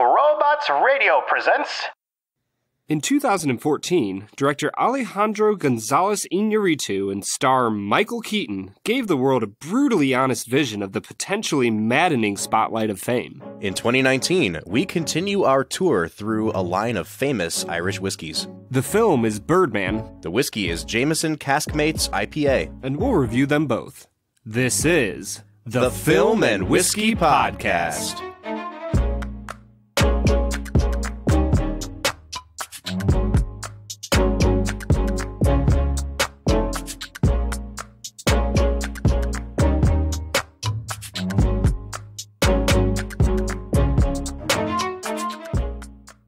Robots Radio presents... In 2014, director Alejandro González Iñárritu and star Michael Keaton gave the world a brutally honest vision of the potentially maddening spotlight of fame. In 2019, we continue our tour through a line of famous Irish whiskeys. The film is Birdman. The whiskey is Jameson Caskmates IPA. And we'll review them both. This is the Film and Whiskey Podcast.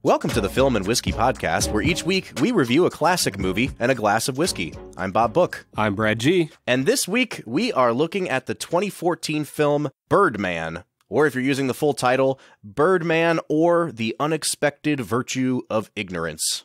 Welcome to the Film and Whiskey Podcast, where each week we review a classic movie and a glass of whiskey. I'm Bob Book. I'm Brad G. And this week we are looking at the 2014 film Birdman, or if you're using the full title, Birdman or The Unexpected Virtue of Ignorance.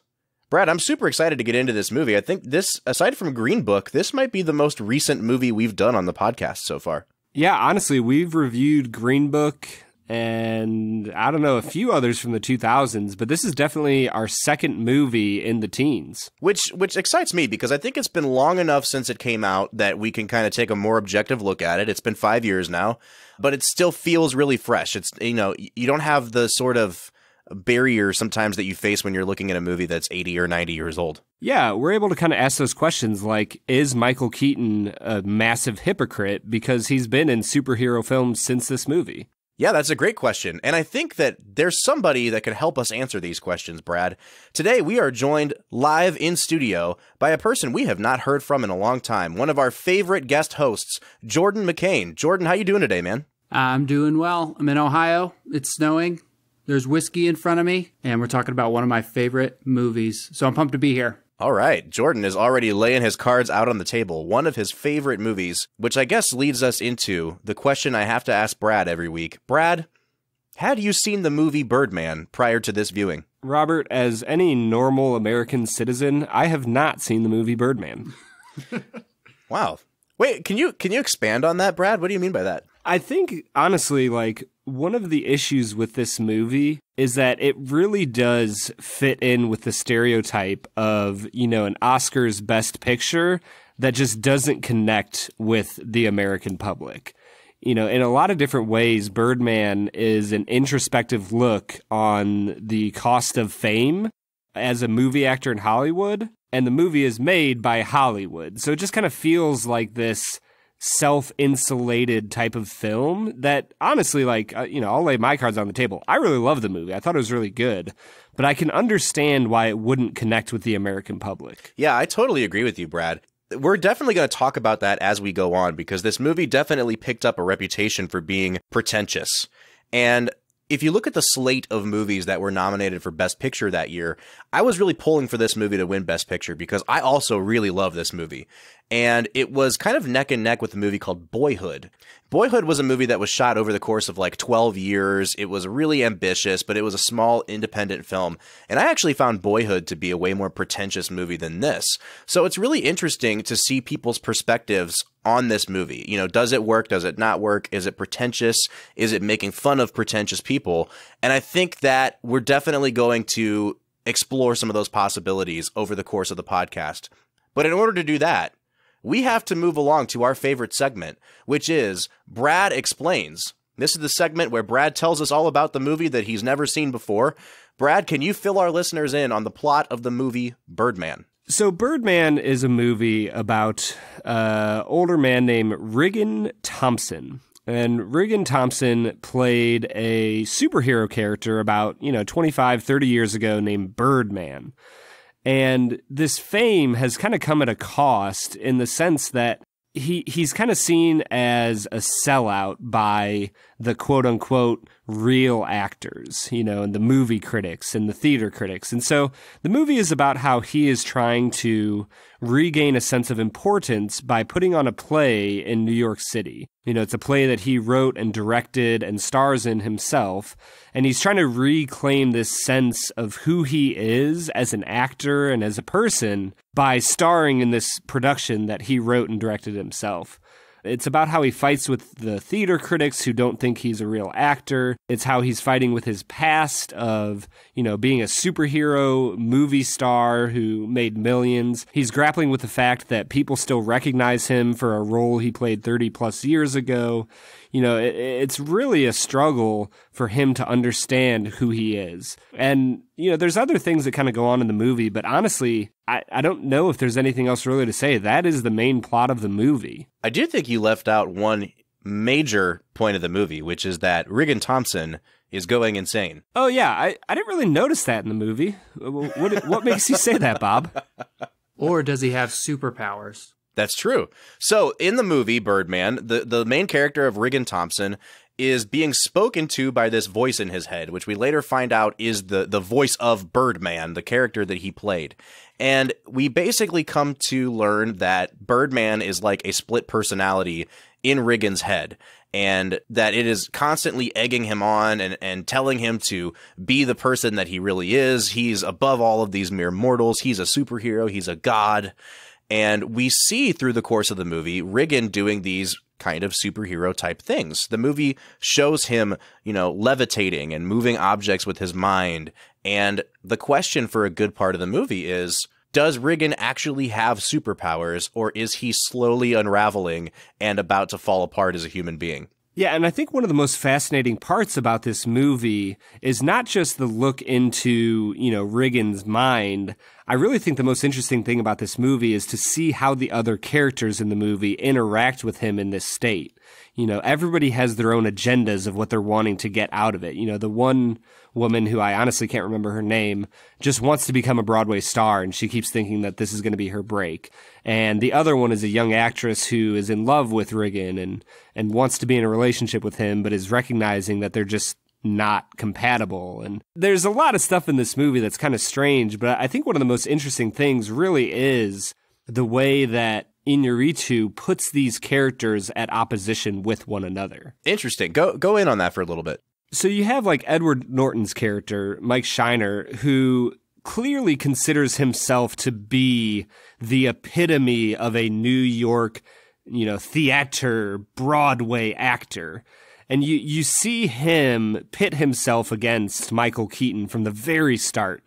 Brad, I'm super excited to get into this movie. I think this, aside from Green Book, this might be the most recent movie we've done on the podcast so far. Yeah, honestly, we've reviewed Green Book... and I don't know, a few others from the 2000s, but this is definitely our second movie in the teens. Which excites me, because I think it's been long enough since it came out that we can kind of take a more objective look at it. It's been 5 years now, but it still feels really fresh. It's, you know, you don't have the sort of barrier sometimes that you face when you're looking at a movie that's 80 or 90 years old. Yeah, we're able to kind of ask those questions like, is Michael Keaton a massive hypocrite because he's been in superhero films since this movie? Yeah, that's a great question, and I think that there's somebody that can help us answer these questions, Brad. Today, we are joined live in studio by a person we have not heard from in a long time, one of our favorite guest hosts, Jordan McCain. Jordan, how you doing today, man? I'm doing well. I'm in Ohio. It's snowing. There's whiskey in front of me, and we're talking about one of my favorite movies, so I'm pumped to be here. All right. Jordan is already laying his cards out on the table, one of his favorite movies, which I guess leads us into the question I have to ask Brad every week. Brad, had you seen the movie Birdman prior to this viewing? Robert, as any normal American citizen, I have not seen the movie Birdman. Wow. Wait, can you expand on that, Brad? What do you mean by that? I think, honestly, like, one of the issues with this movie is that it really does fit in with the stereotype of, you know, an Oscars best picture that just doesn't connect with the American public. You know, in a lot of different ways, Birdman is an introspective look on the cost of fame as a movie actor in Hollywood, and the movie is made by Hollywood. So it just kind of feels like this self-insulated type of film that, honestly, like, you know, I'll lay my cards on the table. I really love the movie. I thought it was really good, but I can understand why it wouldn't connect with the American public. Yeah, I totally agree with you, Brad. We're definitely going to talk about that as we go on, because this movie definitely picked up a reputation for being pretentious. And if you look at the slate of movies that were nominated for Best Picture that year, I was really pulling for this movie to win Best Picture because I also really love this movie. And it was kind of neck and neck with a movie called Boyhood. Boyhood was a movie that was shot over the course of like 12 years. It was really ambitious, but it was a small independent film. And I actually found Boyhood to be a way more pretentious movie than this. So it's really interesting to see people's perspectives on this movie. You know, does it work? Does it not work? Is it pretentious? Is it making fun of pretentious people? And I think that we're definitely going to explore some of those possibilities over the course of the podcast. But in order to do that, we have to move along to our favorite segment, which is Brad Explains. This is the segment where Brad tells us all about the movie that he's never seen before. Brad, can you fill our listeners in on the plot of the movie Birdman? So Birdman is a movie about an older man named Regan Thompson. And Regan Thompson played a superhero character about, you know, 25, 30 years ago named Birdman. And this fame has kind of come at a cost in the sense that he's kind of seen as a sellout by the quote-unquote real actors, you know, and the movie critics and the theater critics. And so the movie is about how he is trying to regain a sense of importance by putting on a play in New York City. You know, it's a play that he wrote and directed and stars in himself, and he's trying to reclaim this sense of who he is as an actor and as a person by starring in this production that he wrote and directed himself. It's about how he fights with the theater critics who don't think he's a real actor. It's how he's fighting with his past of, you know, being a superhero movie star who made millions. He's grappling with the fact that people still recognize him for a role he played 30 plus years ago. You know, it's really a struggle for him to understand who he is. And, you know, there's other things that kind of go on in the movie, but honestly, I don't know if there's anything else really to say. That is the main plot of the movie. I do think you left out one major point of the movie, which is that Regan Thompson is going insane. Oh, yeah. I didn't really notice that in the movie. What makes you say that, Bob? Or does he have superpowers? That's true. So in the movie Birdman, the main character of Regan Thompson is being spoken to by this voice in his head, which we later find out is the voice of Birdman, the character that he played. And we basically come to learn that Birdman is like a split personality in Regan's head, and that it is constantly egging him on and telling him to be the person that he really is. He's above all of these mere mortals. He's a superhero. He's a god. And we see through the course of the movie, Regan doing these kind of superhero type things. The movie shows him, you know, levitating and moving objects with his mind. And the question for a good part of the movie is, does Regan actually have superpowers, or is he slowly unraveling and about to fall apart as a human being? Yeah, and I think one of the most fascinating parts about this movie is not just the look into, you know, Regan's mind. I really think the most interesting thing about this movie is to see how the other characters in the movie interact with him in this state. You know, everybody has their own agendas of what they're wanting to get out of it. You know, the one woman who I honestly can't remember her name just wants to become a Broadway star, and she keeps thinking that this is going to be her break. And the other one is a young actress who is in love with Regan and wants to be in a relationship with him, but is recognizing that they're just not compatible. And there's a lot of stuff in this movie that's kind of strange, but I think one of the most interesting things really is the way that Iñárritu puts these characters at opposition with one another. Interesting. Go in on that for a little bit. So you have like Edward Norton's character, Mike Shiner, who clearly considers himself to be the epitome of a New York, you know, theater, Broadway actor. And you see him pit himself against Michael Keaton from the very start,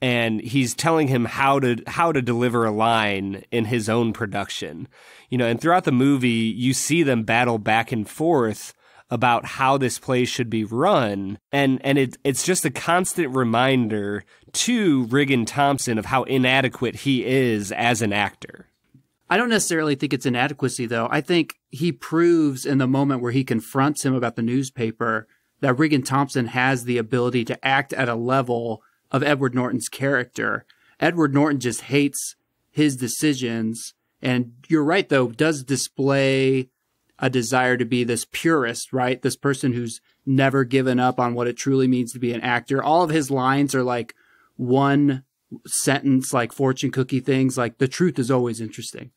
and he's telling him how to deliver a line in his own production. You know, and throughout the movie, you see them battle back and forth about how this play should be run, and it's just a constant reminder to Regan Thompson of how inadequate he is as an actor. I don't necessarily think it's inadequacy, though. I think he proves in the moment where he confronts him about the newspaper that Regan Thompson has the ability to act at a level of Edward Norton's character. Edward Norton just hates his decisions. And you're right, though, does display a desire to be this purist, right? This person who's never given up on what it truly means to be an actor. All of his lines are like one sentence, like fortune cookie things, like the truth is always interesting.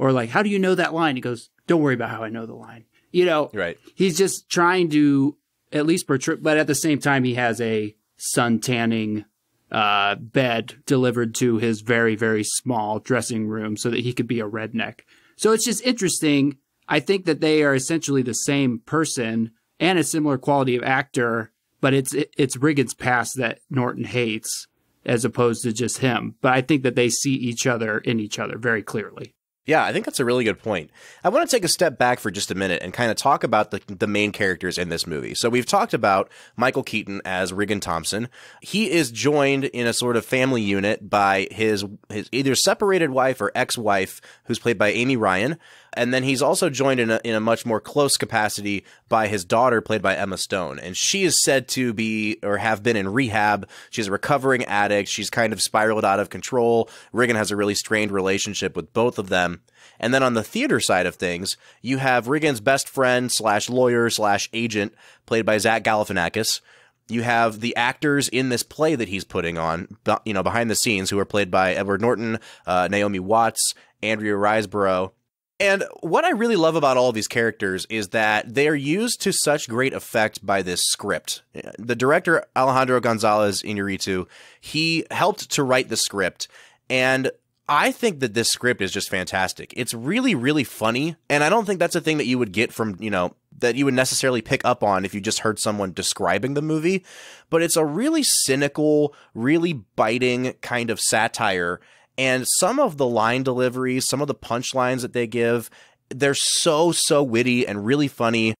Or like, how do you know that line? He goes, don't worry about how I know the line. You know, right. He's just trying to at least portray, but at the same time, he has a sun tanning bed delivered to his very, very small dressing room so that he could be a redneck. So it's just interesting. I think that they are essentially the same person and a similar quality of actor, but it's Regan's past that Norton hates as opposed to just him. But I think that they see each other in each other very clearly. Yeah, I think that's a really good point. I want to take a step back for just a minute and kind of talk about the main characters in this movie. So we've talked about Michael Keaton as Regan Thompson. He is joined in a sort of family unit by his either separated wife or ex-wife, who's played by Amy Ryan. And then he's also joined in a much more close capacity by his daughter, played by Emma Stone. And she is said to be or have been in rehab. She's a recovering addict. She's kind of spiraled out of control. Regan has a really strained relationship with both of them. And then on the theater side of things, you have Regan's best friend slash lawyer slash agent, played by Zach Galifianakis. You have the actors in this play that he's putting on, you know, behind the scenes, who are played by Edward Norton, Naomi Watts, Andrea Riseborough. And what I really love about all of these characters is that they are used to such great effect by this script. The director, Alejandro González Iñárritu, he helped to write the script, and I think that this script is just fantastic. It's really, really funny, and I don't think that's a thing that you would get from, you know, that you would necessarily pick up on if you just heard someone describing the movie, but it's a really cynical, really biting kind of satire, and some of the line deliveries, some of the punchlines that they give, they're so, so witty and really funny.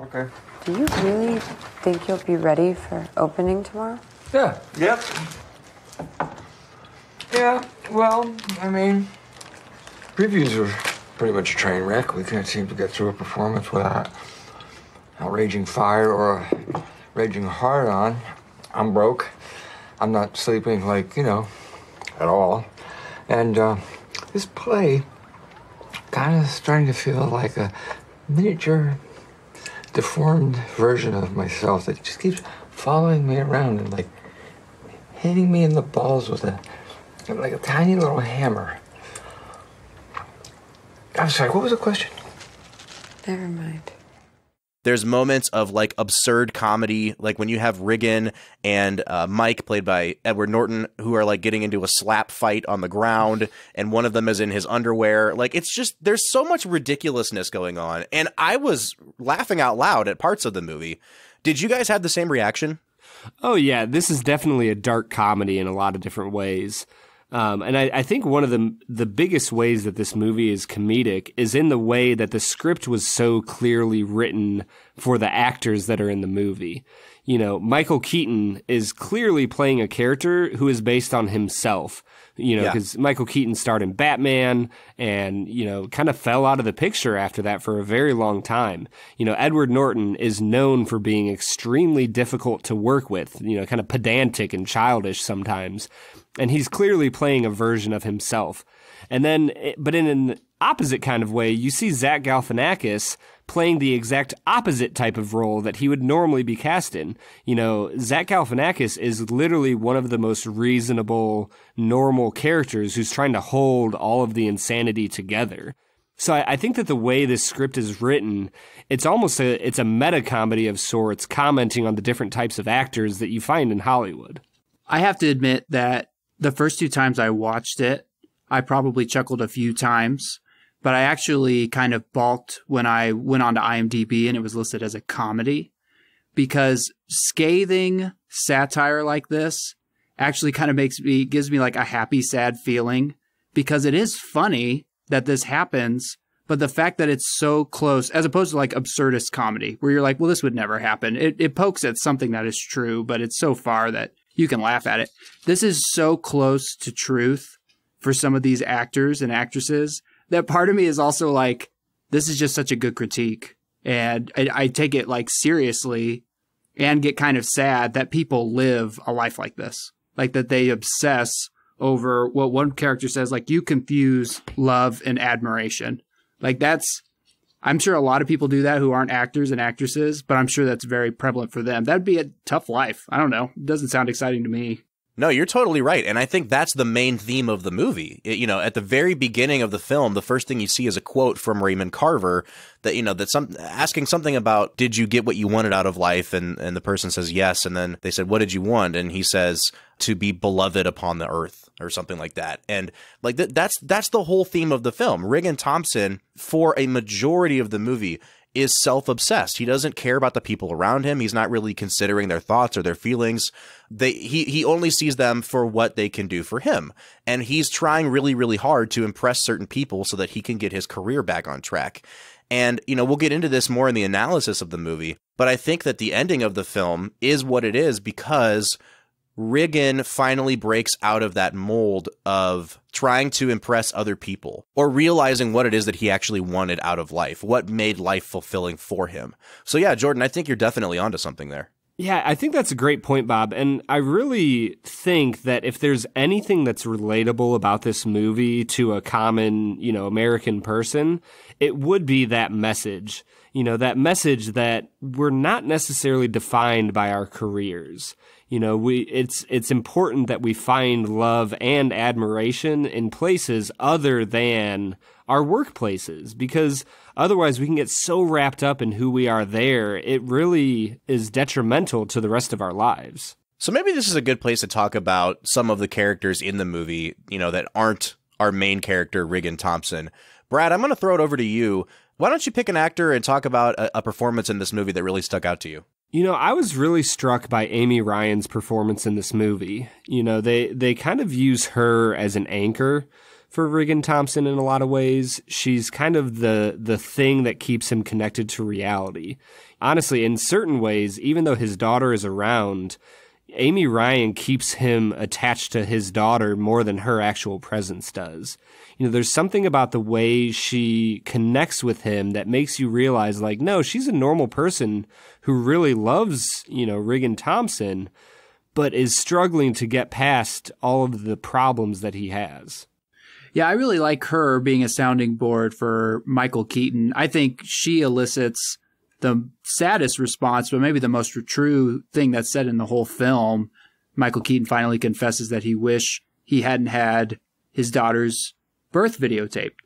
Okay. Do you really think you'll be ready for opening tomorrow? Yeah. Yep. Yeah, well, I mean, previews were pretty much a train wreck. We can't seem to get through a performance without a raging fire or a raging hard-on. I'm broke. I'm not sleeping, like, you know, at all. And this play kind of starting to feel like a miniature, deformed version of myself that just keeps following me around and, like, hitting me in the balls with a... like a tiny little hammer. I'm sorry, what was the question? Never mind. There's moments of, like, absurd comedy, like when you have Riggin and Mike, played by Edward Norton, who are, like, getting into a slap fight on the ground, and one of them is in his underwear. Like, it's just, there's so much ridiculousness going on, and I was laughing out loud at parts of the movie. Did you guys have the same reaction? Oh, yeah, this is definitely a dark comedy in a lot of different ways. And I think one of the biggest ways that this movie is comedic is in the way that the script was so clearly written for the actors that are in the movie. You know, Michael Keaton is clearly playing a character who is based on himself, you know, because Michael Keaton starred in Batman and, you know, kind of fell out of the picture after that for a very long time. You know, Edward Norton is known for being extremely difficult to work with, you know, kind of pedantic and childish sometimes. And he's clearly playing a version of himself. And then, but in an opposite kind of way, you see Zach Galifianakis playing the exact opposite type of role that he would normally be cast in. You know, Zach Galifianakis is literally one of the most reasonable, normal characters who's trying to hold all of the insanity together. So I think that the way this script is written, it's almost it's a meta comedy of sorts, commenting on the different types of actors that you find in Hollywood. I have to admit that the first two times I watched it, I probably chuckled a few times, but I actually kind of balked when I went on to IMDb and it was listed as a comedy, because scathing satire like this actually kind of gives me like a happy, sad feeling, because it is funny that this happens, but the fact that it's so close, as opposed to like absurdist comedy where you're like, well, this would never happen. It pokes at something that is true, but it's so far that you can laugh at it. This is so close to truth for some of these actors and actresses that part of me is also like, this is just such a good critique. And I take it like seriously and get kind of sad that people live a life like this, like that they obsess over what one character says, like, you confuse love and admiration. Like, that's, I'm sure a lot of people do that who aren't actors and actresses, but I'm sure that's very prevalent for them. That'd be a tough life. I don't know. It doesn't sound exciting to me. No, you're totally right. And I think that's the main theme of the movie. You know, at the very beginning of the film, the first thing you see is a quote from Raymond Carver that, you know, that's asking something about, did you get what you wanted out of life? And the person says, yes. And then they said, what did you want? And he says, to be beloved upon the earth, or something like that. And like that's the whole theme of the film. Riggin Thompson, for a majority of the movie, is self-obsessed. He doesn't care about the people around him. He's not really considering their thoughts or their feelings. He only sees them for what they can do for him. And he's trying really, really hard to impress certain people so that he can get his career back on track. And, you know, we'll get into this more in the analysis of the movie, but I think that the ending of the film is what it is because Riggin finally breaks out of that mold of trying to impress other people or realizing what it is that he actually wanted out of life, what made life fulfilling for him. So, yeah, Jordan, I think you're definitely onto something there. Yeah, I think that's a great point, Bob. And I really think that if there's anything that's relatable about this movie to a common, you know, American person, it would be that message. You know, that message that we're not necessarily defined by our careers. You know, it's important that we find love and admiration in places other than our workplaces, because otherwise we can get so wrapped up in who we are there, it really is detrimental to the rest of our lives. So maybe this is a good place to talk about some of the characters in the movie, you know, that aren't our main character, Regan Thompson. Brad, I'm going to throw it over to you. Why don't you pick an actor and talk about a performance in this movie that really stuck out to you? You know, I was really struck by Amy Ryan's performance in this movie. You know, they kind of use her as an anchor for Regan Thompson in a lot of ways. She's kind of the thing that keeps him connected to reality. Honestly, in certain ways, even though his daughter is around, Amy Ryan keeps him attached to his daughter more than her actual presence does. You know, there's something about the way she connects with him that makes you realize, like, no, she's a normal person who really loves, you know, Regan Thompson, but is struggling to get past all of the problems that he has. Yeah, I really like her being a sounding board for Michael Keaton. I think she elicits the saddest response, but maybe the most true thing that's said in the whole film. Michael Keaton finally confesses that he wish he hadn't had his daughter's birth videotaped.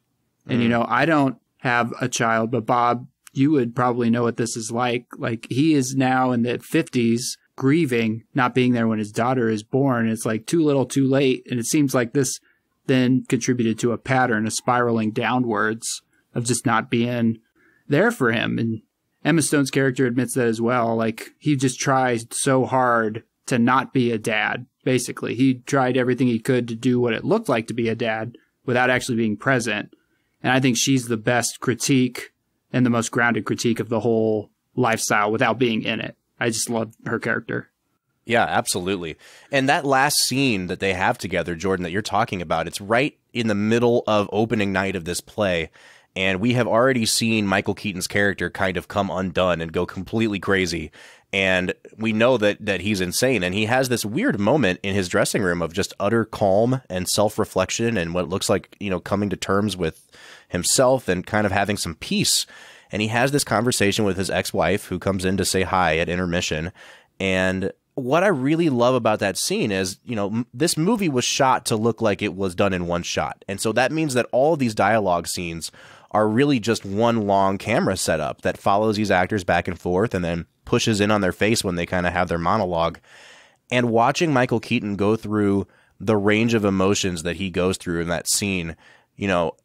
And, you know, I don't have a child, but Bob, you would probably know what this is like. Like, he is now in the 50s grieving not being there when his daughter is born. It's like too little, too late. And it seems like this then contributed to a pattern of spiraling downwards of just not being there for him. And Emma Stone's character admits that as well. Like, he just tries so hard to not be a dad, basically. He tried everything he could to do what it looked like to be a dad without actually being present. And I think she's the best critique and the most grounded critique of the whole lifestyle without being in it. I just love her character. Yeah, absolutely. And that last scene that they have together, Jordan, that you're talking about, it's right in the middle of opening night of this play. And we have already seen Michael Keaton's character kind of come undone and go completely crazy. And we know that he's insane. And he has this weird moment in his dressing room of just utter calm and self-reflection and what looks like, you know, coming to terms with himself and kind of having some peace. And he has this conversation with his ex-wife who comes in to say hi at intermission. And what I really love about that scene is, you know, this movie was shot to look like it was done in one shot. And so that means that all of these dialogue scenes are really just one long camera setup that follows these actors back and forth and then pushes in on their face when they kind of have their monologue. And watching Michael Keaton go through the range of emotions that he goes through in that scene, you know,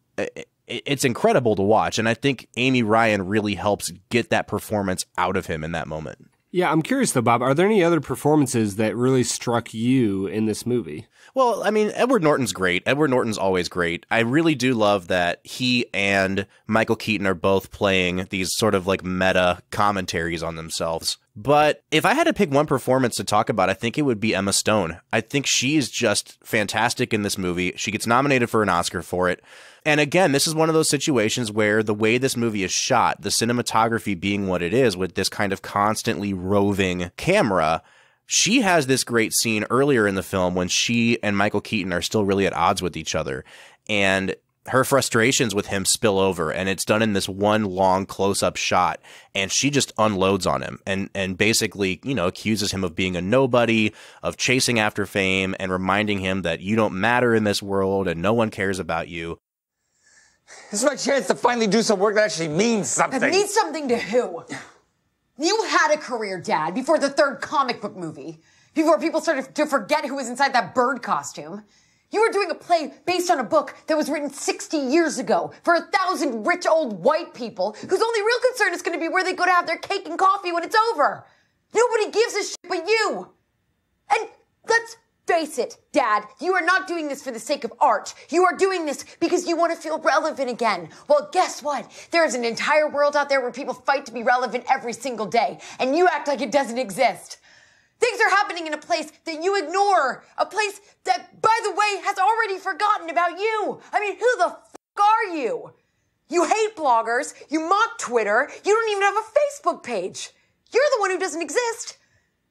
it's incredible to watch. And I think Amy Ryan really helps get that performance out of him in that moment. Yeah, I'm curious though, Bob, are there any other performances that really struck you in this movie? Well, I mean, Edward Norton's great. Edward Norton's always great. I really do love that he and Michael Keaton are both playing these sort of like meta commentaries on themselves. But if I had to pick one performance to talk about, I think it would be Emma Stone. I think she is just fantastic in this movie. She gets nominated for an Oscar for it. And again, this is one of those situations where the way this movie is shot, the cinematography being what it is with this kind of constantly roving camera, she has this great scene earlier in the film when she and Michael Keaton are still really at odds with each other. And her frustrations with him spill over, and it's done in this one long close-up shot, and she just unloads on him and basically, you know, accuses him of being a nobody, of chasing after fame, and reminding him that you don't matter in this world and no one cares about you. This is my chance to finally do some work that actually means something. It means something to who? You had a career, Dad, before the third comic book movie, before people started to forget who was inside that bird costume. You were doing a play based on a book that was written 60 years ago for 1,000 rich old white people whose only real concern is going to be where they go to have their cake and coffee when it's over. Nobody gives a shit but you. And let's face it, Dad, you are not doing this for the sake of art. You are doing this because you want to feel relevant again. Well, guess what? There is an entire world out there where people fight to be relevant every single day, and you act like it doesn't exist. Things are happening in a place that you ignore, a place that, by the way, has already forgotten about you. I mean, who the fuck are you? You hate bloggers, you mock Twitter, you don't even have a Facebook page. You're the one who doesn't exist.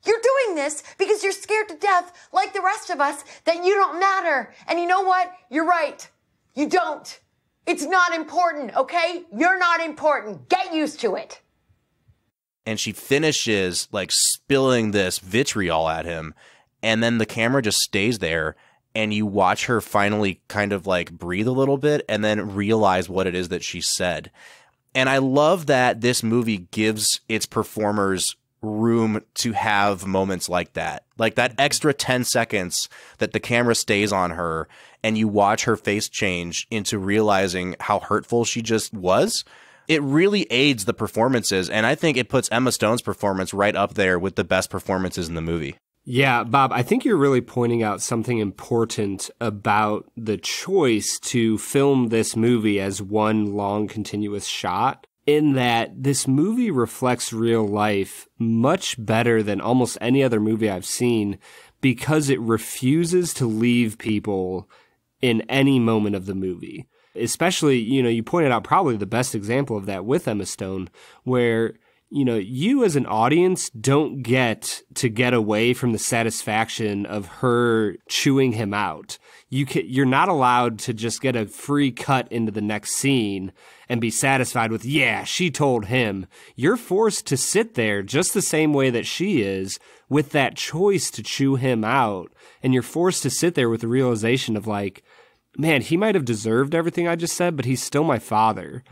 You're doing this because you're scared to death, like the rest of us, that you don't matter. And you know what? You're right. You don't. It's not important, okay? You're not important. Get used to it. And she finishes like spilling this vitriol at him. And then the camera just stays there and you watch her finally kind of like breathe a little bit and then realize what it is that she said. And I love that this movie gives its performers room to have moments like that extra 10 seconds that the camera stays on her and you watch her face change into realizing how hurtful she just was. It really aids the performances, and I think it puts Emma Stone's performance right up there with the best performances in the movie. Yeah, Bob, I think you're really pointing out something important about the choice to film this movie as one long continuous shot, in that this movie reflects real life much better than almost any other movie I've seen, because it refuses to leave people in any moment of the movie. Especially, you know, you pointed out probably the best example of that with Emma Stone, where, you know, you as an audience don't get to get away from the satisfaction of her chewing him out. You're not allowed to just get a free cut into the next scene and be satisfied with, yeah, she told him. You're forced to sit there just the same way that she is, with that choice to chew him out. And you're forced to sit there with the realization of, like, man, he might have deserved everything I just said, but he's still my father,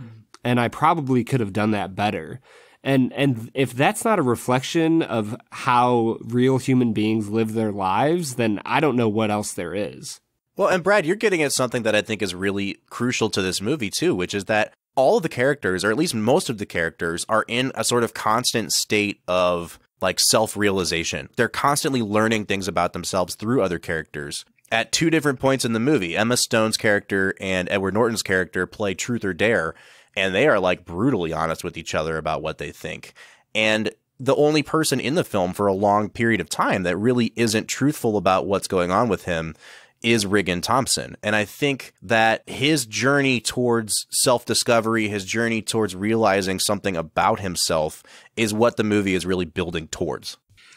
and I probably could have done that better. And if that's not a reflection of how real human beings live their lives, then I don't know what else there is. Well, and Brad, you're getting at something that I think is really crucial to this movie, too, which is that all of the characters, or at least most of the characters, are in a sort of constant state of, like, self-realization. They're constantly learning things about themselves through other characters. At two different points in the movie, Emma Stone's character and Edward Norton's character play Truth or Dare, and they are, like, brutally honest with each other about what they think. And the only person in the film for a long period of time that really isn't truthful about what's going on with him is Riggin Thompson. And I think that his journey towards self-discovery, his journey towards realizing something about himself, is what the movie is really building towards.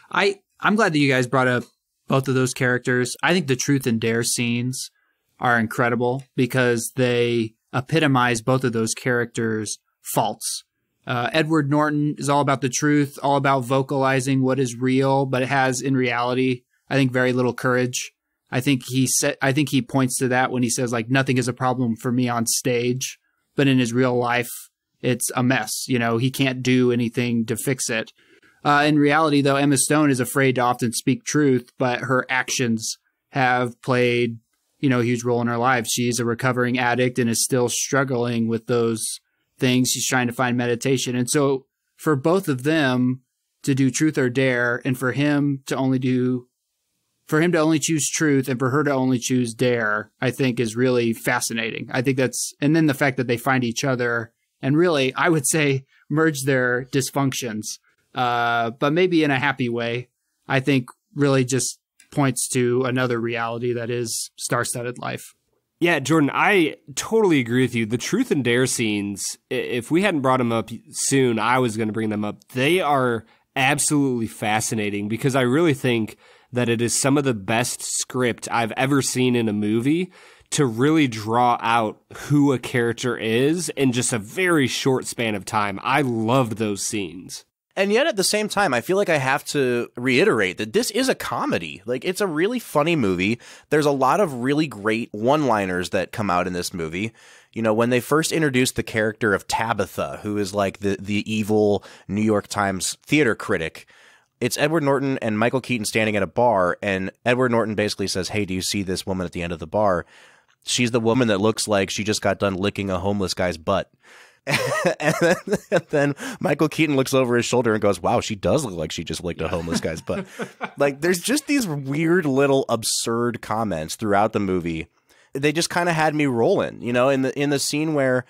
I'm glad that you guys brought up both of those characters. I think the Truth and Dare scenes are incredible because they epitomize both of those characters' faults. Edward Norton is all about the truth, all about vocalizing what is real, but it has, in reality, I think, very little courage. I think he points to that when he says, like, nothing is a problem for me on stage, but in his real life, it's a mess. You know, he can't do anything to fix it. In reality, though, Emma Stone is afraid to often speak truth, but her actions have played, you know, a huge role in her life. She's a recovering addict and is still struggling with those things. She's trying to find meditation. And so for both of them to do Truth or Dare, and for him to only choose truth and for her to only choose dare, I think is really fascinating. I think that's, and then the fact that they find each other and really, I would say, merge their dysfunctions. But maybe in a happy way, I think really just points to another reality that is star-studded life. Yeah, Jordan, I totally agree with you. The Truth and Dare scenes, if we hadn't brought them up soon, I was going to bring them up. They are absolutely fascinating because I really think that it is some of the best script I've ever seen in a movie to really draw out who a character is in just a very short span of time. I loved those scenes. And yet at the same time, I feel like I have to reiterate that this is a comedy. Like, it's a really funny movie. There's a lot of really great one-liners that come out in this movie. You know, when they first introduced the character of Tabitha, who is like the evil New York Times theater critic, it's Edward Norton and Michael Keaton standing at a bar, and Edward Norton basically says, hey, do you see this woman at the end of the bar? She's the woman that looks like she just got done licking a homeless guy's butt. And then Michael Keaton looks over his shoulder and goes, wow, she does look like she just licked a homeless guy's butt. Like, there's just these weird little absurd comments throughout the movie. They just kind of had me rolling, you know, in the scene where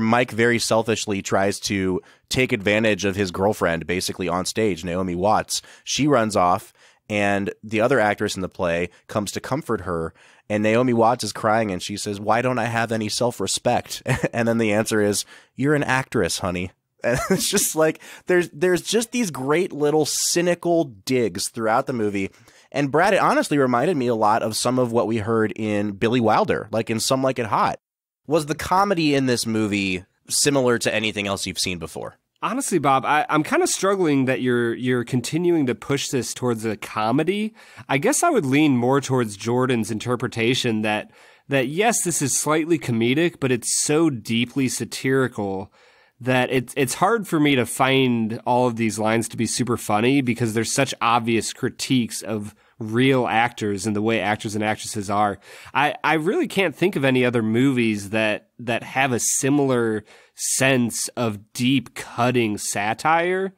Mike very selfishly tries to take advantage of his girlfriend basically on stage, Naomi Watts. She runs off and the other actress in the play comes to comfort her. And Naomi Watts is crying and she says, why don't I have any self-respect? And then the answer is, you're an actress, honey. And it's just like, there's just these great little cynical digs throughout the movie. And Brad, it honestly reminded me a lot of some of what we heard in Billy Wilder, like in Some Like It Hot. Was the comedy in this movie similar to anything else you've seen before? Honestly, Bob, I'm kind of struggling that you're continuing to push this towards a comedy. I guess I would lean more towards Jordan's interpretation that yes, this is slightly comedic, but it's so deeply satirical that it's hard for me to find all of these lines to be super funny because there's such obvious critiques of real actors and the way actors and actresses are. I really can't think of any other movies that have a similar sense of deep cutting satire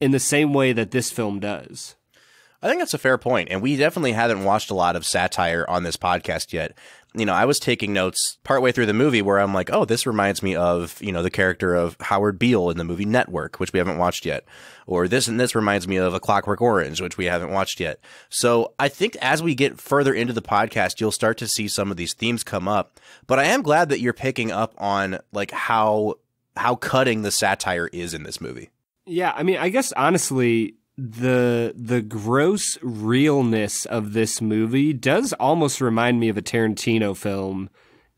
in the same way that this film does. I think that's a fair point, and we definitely haven't watched a lot of satire on this podcast yet. You know, I was taking notes partway through the movie where I'm like, oh, this reminds me of, you know, the character of Howard Beale in the movie Network, which we haven't watched yet. Or this and this reminds me of A Clockwork Orange, which we haven't watched yet. So I think as we get further into the podcast, you'll start to see some of these themes come up. But I am glad that you're picking up on, like, how cutting the satire is in this movie. Yeah, I mean, I guess honestly, the gross realness of this movie does almost remind me of a Tarantino film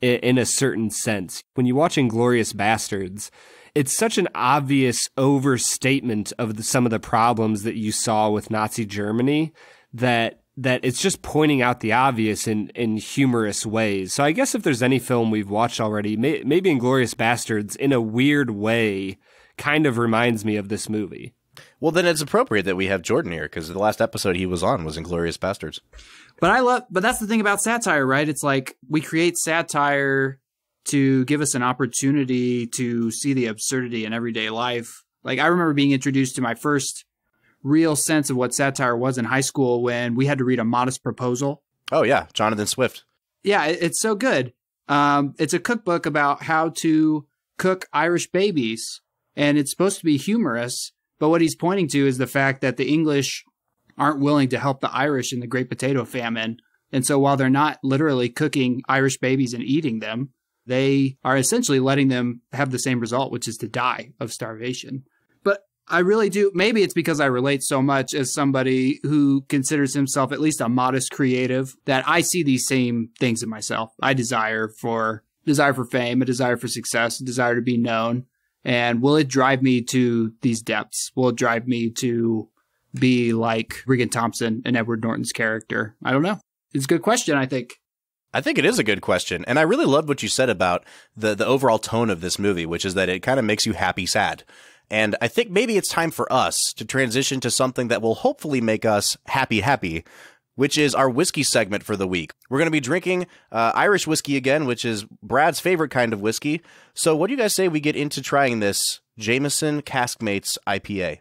in a certain sense. When you watch Inglourious Basterds, it's such an obvious overstatement of some of the problems that you saw with Nazi Germany that it's just pointing out the obvious in humorous ways. So I guess if there's any film we've watched already, maybe Inglourious Basterds in a weird way kind of reminds me of this movie. Well, then it's appropriate that we have Jordan here because the last episode he was on was Inglourious Basterds. But that's the thing about satire, right? It's like we create satire to give us an opportunity to see the absurdity in everyday life. Like, I remember being introduced to my first real sense of what satire was in high school when we had to read A Modest Proposal. Oh, yeah. Jonathan Swift. Yeah, it's so good. It's a cookbook about how to cook Irish babies, and it's supposed to be humorous. But what he's pointing to is the fact that the English aren't willing to help the Irish in the Great Potato Famine. And so while they're not literally cooking Irish babies and eating them, they are essentially letting them have the same result, which is to die of starvation. But I really do. Maybe it's because I relate so much as somebody who considers himself at least a modest creative that I see these same things in myself. I desire for fame, a desire for success, a desire to be known. And will it drive me to these depths? Will it drive me to be like Regan Thompson and Edward Norton's character? I don't know. It's a good question, I think. I think it is a good question. And I really loved what you said about the overall tone of this movie, which is that it kind of makes you happy sad. And I think maybe it's time for us to transition to something that will hopefully make us happy, which is our whiskey segment for the week. We're going to be drinking Irish whiskey again, which is Brad's favorite kind of whiskey. So what do you guys say we get into trying this Jameson Caskmates IPA?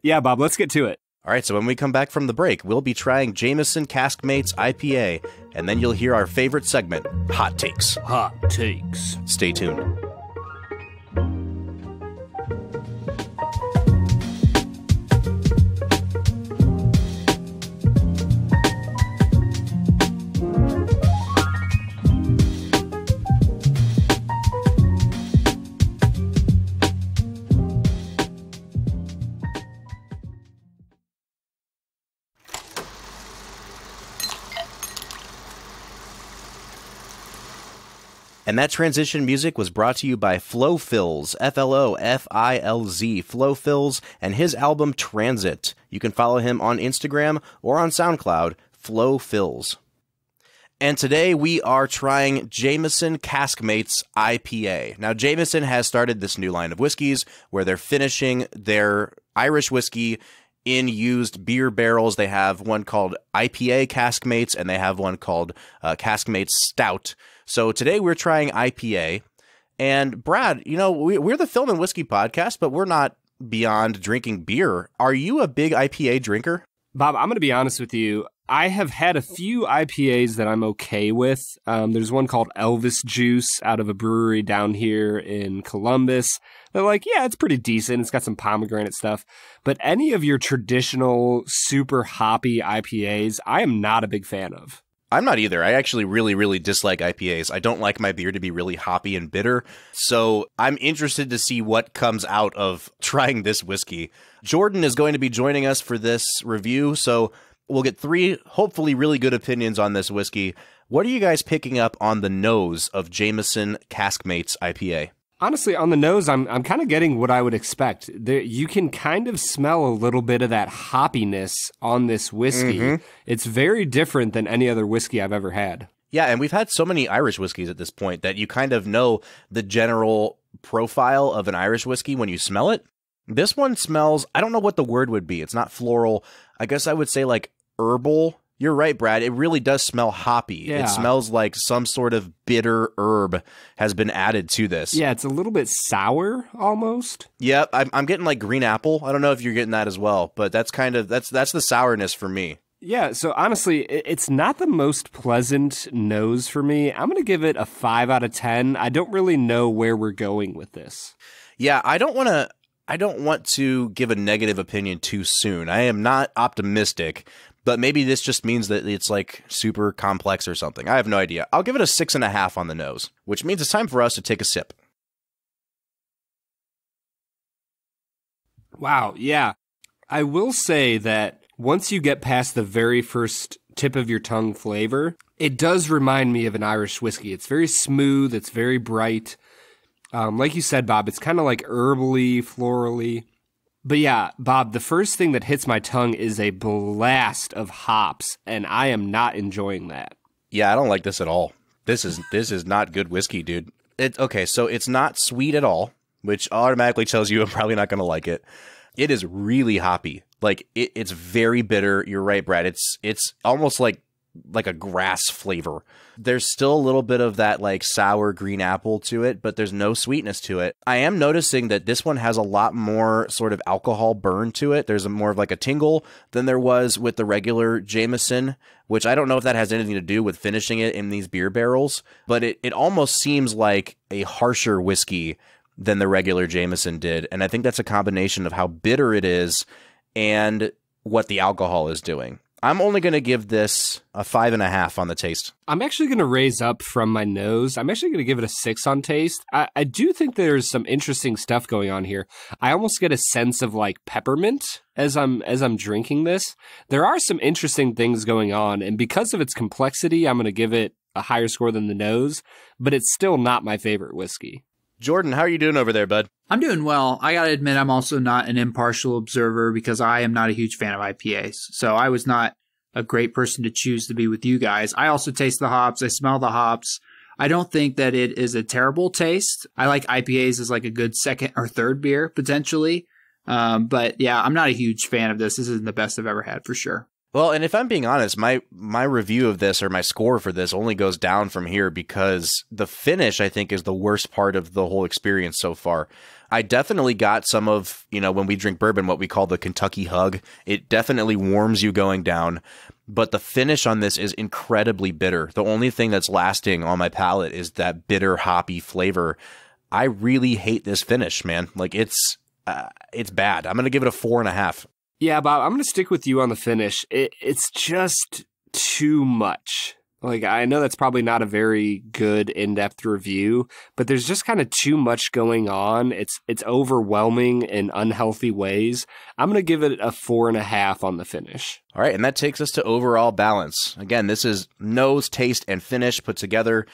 Yeah, Bob, let's get to it. All right, so when we come back from the break, we'll be trying Jameson Caskmates IPA, and then you'll hear our favorite segment, Hot Takes. Hot Takes. Stay tuned. And that transition music was brought to you by FloFilz, F-L-O-F-I-L-Z, FloFilz, and his album Transit. You can follow him on Instagram or on SoundCloud, FloFilz. And today we are trying Jameson Caskmates IPA. Now, Jameson has started this new line of whiskeys where they're finishing their Irish whiskey in used beer barrels. They have one called IPA Caskmates, and they have one called Caskmates Stout. So today we're trying IPA, and Brad, you know, we're the Film and Whiskey podcast, but we're not beyond drinking beer. Are you a big IPA drinker? Bob, I'm going to be honest with you. I have had a few IPAs that I'm okay with. There's one called Elvis Juice out of a brewery down here in Columbus. They're like, yeah, it's pretty decent. It's got some pomegranate stuff. But any of your traditional super hoppy IPAs, I am not a big fan of. I'm not either. I actually really, really dislike IPAs. I don't like my beer to be really hoppy and bitter. So I'm interested to see what comes out of trying this whiskey. Jordan is going to be joining us for this review. So we'll get three hopefully really good opinions on this whiskey. What are you guys picking up on the nose of Jameson Caskmates IPA? Honestly, on the nose, I'm kind of getting what I would expect. You can kind of smell a little bit of that hoppiness on this whiskey. Mm-hmm. It's very different than any other whiskey I've ever had. Yeah, and we've had so many Irish whiskeys at this point that you kind of know the general profile of an Irish whiskey when you smell it. This one smells, I don't know what the word would be. It's not floral. I guess I would say like herbal. You're right, Brad. It really does smell hoppy. Yeah. It smells like some sort of bitter herb has been added to this. Yeah, it's a little bit sour almost. Yeah, I'm getting like green apple. I don't know if you're getting that as well, but that's kind of, that's the sourness for me. Yeah, so honestly, it's not the most pleasant nose for me. I'm going to give it a 5 out of 10. I don't really know where we're going with this. Yeah, I don't want to give a negative opinion too soon. I am not optimistic, but maybe this just means that it's like super complex or something. I have no idea. I'll give it a 6.5 on the nose, which means it's time for us to take a sip. Wow, yeah. I will say that once you get past the very first tip of your tongue flavor, it does remind me of an Irish whiskey. It's very smooth. It's very bright. Like you said, Bob, it's kind of like herbally, florally. But yeah, Bob, the first thing that hits my tongue is a blast of hops, and I am not enjoying that. Yeah, I don't like this at all. This is not good whiskey, dude. Okay, so it's not sweet at all, which automatically tells you I'm probably not going to like it. It is really hoppy. Like it's very bitter. You're right, Brad. It's almost like a grass flavor. There's still a little bit of that like sour green apple to it, but there's no sweetness to it. I am noticing that this one has a lot more sort of alcohol burn to it. There's more of like a tingle than there was with the regular Jameson, which I don't know if that has anything to do with finishing it in these beer barrels, but it almost seems like a harsher whiskey than the regular Jameson did. And I think that's a combination of how bitter it is and what the alcohol is doing. I'm only going to give this a 5.5 on the taste. I'm actually going to raise up from my nose. I'm actually going to give it a 6 on taste. I do think there's some interesting stuff going on here. I almost get a sense of like peppermint as I'm drinking this. There are some interesting things going on, and because of its complexity, I'm going to give it a higher score than the nose, but it's still not my favorite whiskey. Jordan, how are you doing over there, bud? I'm doing well. I got to admit, I'm also not an impartial observer because I am not a huge fan of IPAs. So I was not a great person to choose to be with you guys. I also taste the hops. I smell the hops. I don't think that it is a terrible taste. I like IPAs as like a good second or third beer potentially. But yeah, I'm not a huge fan of this. This isn't the best I've ever had for sure. Well, and if I'm being honest, my review of this or my score for this only goes down from here because the finish, I think, is the worst part of the whole experience so far. I definitely got some of, you know, when we drink bourbon, what we call the Kentucky hug. It definitely warms you going down. But the finish on this is incredibly bitter. The only thing that's lasting on my palate is that bitter, hoppy flavor. I really hate this finish, man. Like, it's bad. I'm going to give it a 4.5. Yeah, Bob, I'm going to stick with you on the finish. It's just too much. Like, I know that's probably not a very good in-depth review, but there's just kind of too much going on. It's overwhelming in unhealthy ways. I'm going to give it a 4.5 on the finish. All right, and that takes us to overall balance. Again, this is nose, taste, and finish put together.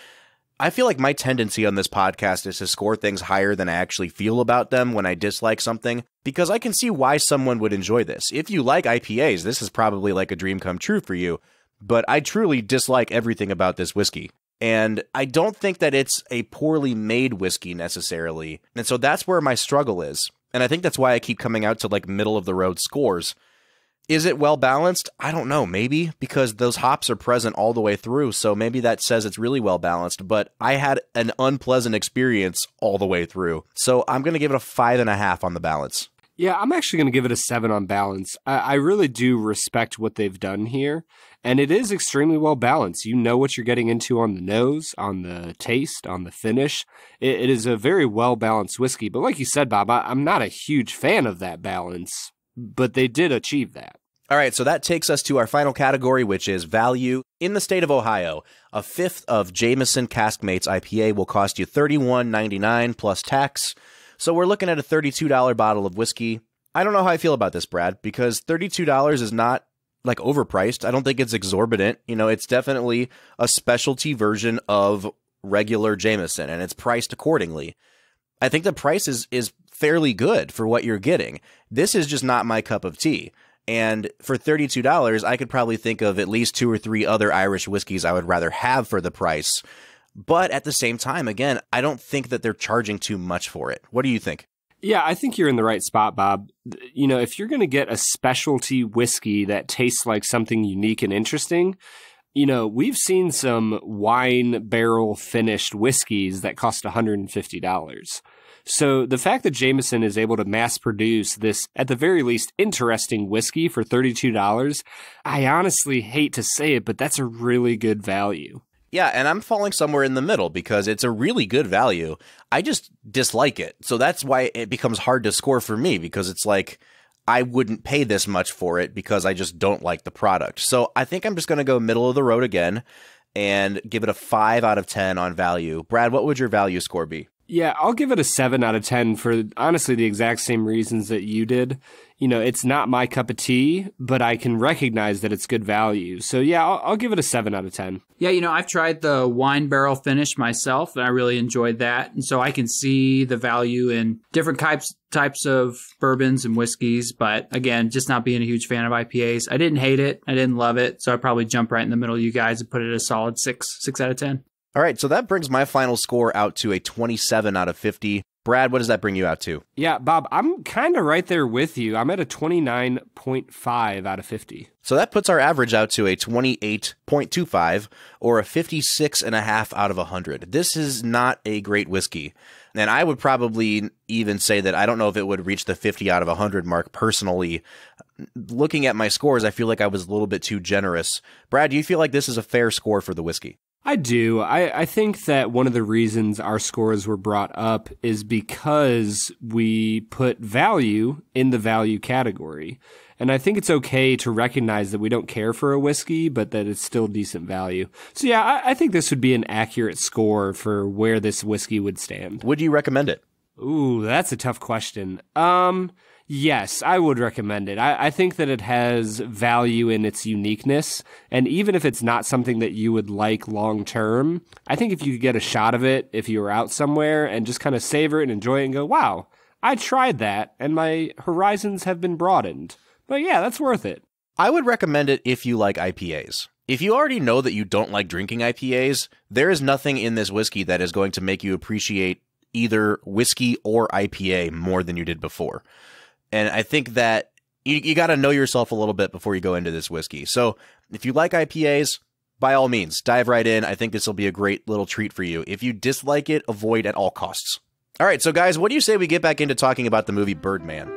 I feel like my tendency on this podcast is to score things higher than I actually feel about them when I dislike something, because I can see why someone would enjoy this. If you like IPAs, this is probably like a dream come true for you, but I truly dislike everything about this whiskey. And I don't think that it's a poorly made whiskey necessarily. And so that's where my struggle is. And I think that's why I keep coming out to like middle of the road scores. Is it well balanced? I don't know, maybe, because those hops are present all the way through, so maybe that says it's really well balanced, but I had an unpleasant experience all the way through, so I'm going to give it a 5.5 on the balance. Yeah, I'm actually going to give it a 7 on balance. I really do respect what they've done here, and it is extremely well balanced. You know what you're getting into on the nose, on the taste, on the finish. It is a very well-balanced whiskey, but like you said, Bob, I'm not a huge fan of that balance. But they did achieve that. All right, so that takes us to our final category, which is value. In the state of Ohio, a fifth of Jameson Caskmates IPA will cost you $31.99 plus tax. So we're looking at a $32 bottle of whiskey. I don't know how I feel about this, Brad, because $32 is not like overpriced. I don't think it's exorbitant. You know, it's definitely a specialty version of regular Jameson, and it's priced accordingly. I think the price is fairly good for what you're getting. This is just not my cup of tea. And for $32, I could probably think of at least 2 or 3 other Irish whiskeys I would rather have for the price. But at the same time, again, I don't think that they're charging too much for it. What do you think? Yeah, I think you're in the right spot, Bob. You know, if you're going to get a specialty whiskey that tastes like something unique and interesting, you know, we've seen some wine barrel finished whiskeys that cost $150. So the fact that Jameson is able to mass produce this, at the very least, interesting whiskey for $32, I honestly hate to say it, but that's a really good value. Yeah, and I'm falling somewhere in the middle because it's a really good value. I just dislike it. So that's why it becomes hard to score for me, because it's like I wouldn't pay this much for it because I just don't like the product. So I think I'm just going to go middle of the road again and give it a 5 out of 10 on value. Brad, what would your value score be? Yeah, I'll give it a 7 out of 10 for, honestly, the exact same reasons that you did. You know, it's not my cup of tea, but I can recognize that it's good value. So, yeah, I'll give it a 7 out of 10. Yeah, you know, I've tried the wine barrel finish myself, and I really enjoyed that. And so I can see the value in different types of bourbons and whiskeys. But, again, just not being a huge fan of IPAs. I didn't hate it. I didn't love it. So I'd probably jump right in the middle of you guys and put it at a solid 6 out of 10. All right, so that brings my final score out to a 27 out of 50. Brad, what does that bring you out to? Yeah, Bob, I'm kind of right there with you. I'm at a 29.5 out of 50. So that puts our average out to a 28.25 or a 56.5 out of 100. This is not a great whiskey. And I would probably even say that I don't know if it would reach the 50 out of 100 mark personally. Looking at my scores, I feel like I was a little bit too generous. Brad, do you feel like this is a fair score for the whiskey? I do. I think that one of the reasons our scores were brought up is because we put value in the value category. And I think it's okay to recognize that we don't care for a whiskey, but that it's still decent value. So yeah, I think this would be an accurate score for where this whiskey would stand. Would you recommend it? Ooh, that's a tough question. Yes, I would recommend it. I think that it has value in its uniqueness. And even if it's not something that you would like long term, I think if you could get a shot of it, if you were out somewhere and just kind of savor it and enjoy it and go, wow, I tried that and my horizons have been broadened. But yeah, that's worth it. I would recommend it if you like IPAs. If you already know that you don't like drinking IPAs, there is nothing in this whiskey that is going to make you appreciate either whiskey or IPA more than you did before. And I think that you got to know yourself a little bit before you go into this whiskey. So if you like IPAs, by all means, dive right in. I think this will be a great little treat for you. If you dislike it, avoid at all costs. All right, so guys, what do you say we get back into talking about the movie Birdman?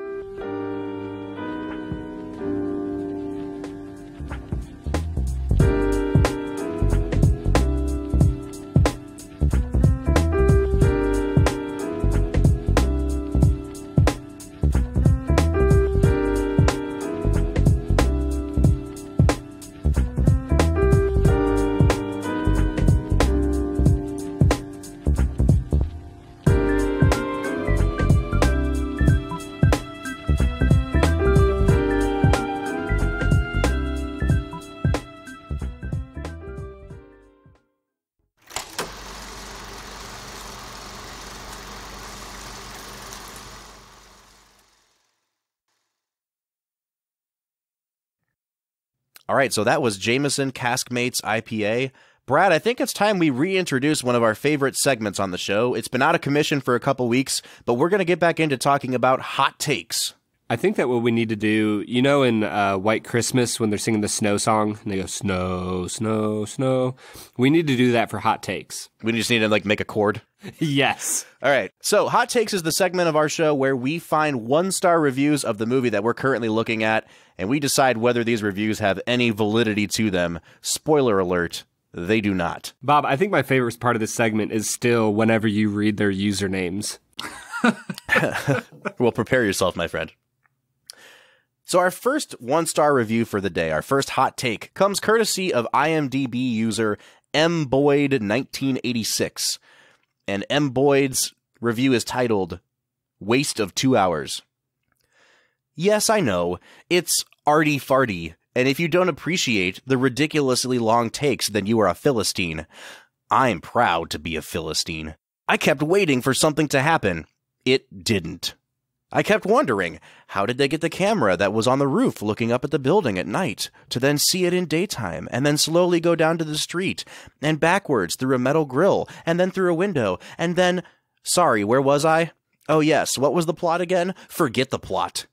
All right, so that was Jameson Caskmates IPA. Brad, I think it's time we reintroduce one of our favorite segments on the show. It's been out of commission for a couple weeks, but we're going to get back into talking about hot takes. I think that what we need to do, you know, in White Christmas when they're singing the snow song and they go, snow, snow, snow. We need to do that for hot takes. We just need to like make a chord. Yes. All right. So hot takes is the segment of our show where we find 1-star reviews of the movie that we're currently looking at. And we decide whether these reviews have any validity to them. Spoiler alert. They do not. Bob, I think my favorite part of this segment is still whenever you read their usernames. Well, prepare yourself, my friend. So our first 1-star review for the day, our first hot take, comes courtesy of IMDb user mboyd1986. And mboyd's review is titled, Waste of 2 Hours. Yes, I know, it's arty-farty, and if you don't appreciate the ridiculously long takes, then you are a Philistine. I'm proud to be a Philistine. I kept waiting for something to happen. It didn't. I kept wondering, how did they get the camera that was on the roof looking up at the building at night, to then see it in daytime, and then slowly go down to the street, and backwards through a metal grill, and then through a window, and then... Sorry, where was I? Oh yes, what was the plot again? Forget the plot.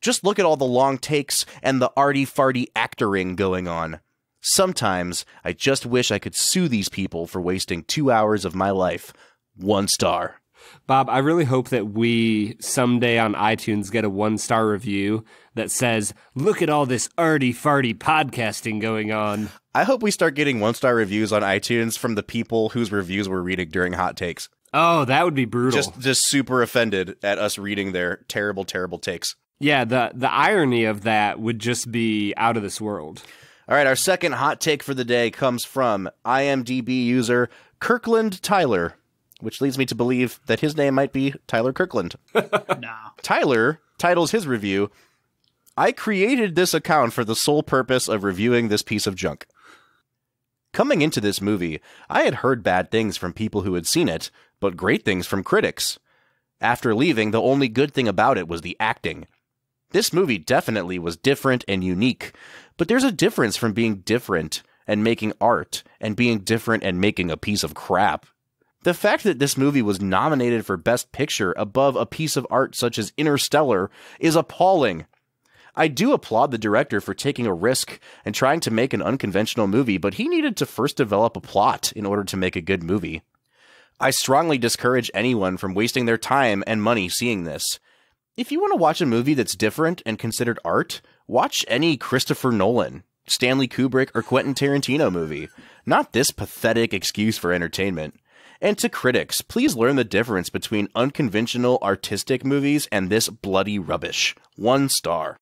Just look at all the long takes and the arty-farty actoring going on. Sometimes, I just wish I could sue these people for wasting 2 hours of my life. 1 star. Bob, I really hope that we someday on iTunes get a 1-star review that says, look at all this arty-farty podcasting going on. I hope we start getting 1-star reviews on iTunes from the people whose reviews we're reading during hot takes. Oh, that would be brutal. Just super offended at us reading their terrible, terrible takes. Yeah, the irony of that would just be out of this world. All right, our second hot take for the day comes from IMDb user Kirkland Tyler, which leads me to believe that his name might be Tyler Kirkland. No. Tyler titles his review, "I created this account for the sole purpose of reviewing this piece of junk." Coming into this movie, I had heard bad things from people who had seen it, but great things from critics. After leaving, the only good thing about it was the acting. This movie definitely was different and unique, but there's a difference from being different and making art and being different and making a piece of crap. The fact that this movie was nominated for Best Picture above a piece of art such as Interstellar is appalling. I do applaud the director for taking a risk and trying to make an unconventional movie, but he needed to first develop a plot in order to make a good movie. I strongly discourage anyone from wasting their time and money seeing this. If you want to watch a movie that's different and considered art, watch any Christopher Nolan, Stanley Kubrick, or Quentin Tarantino movie. Not this pathetic excuse for entertainment. And to critics, please learn the difference between unconventional artistic movies and this bloody rubbish. 1 star.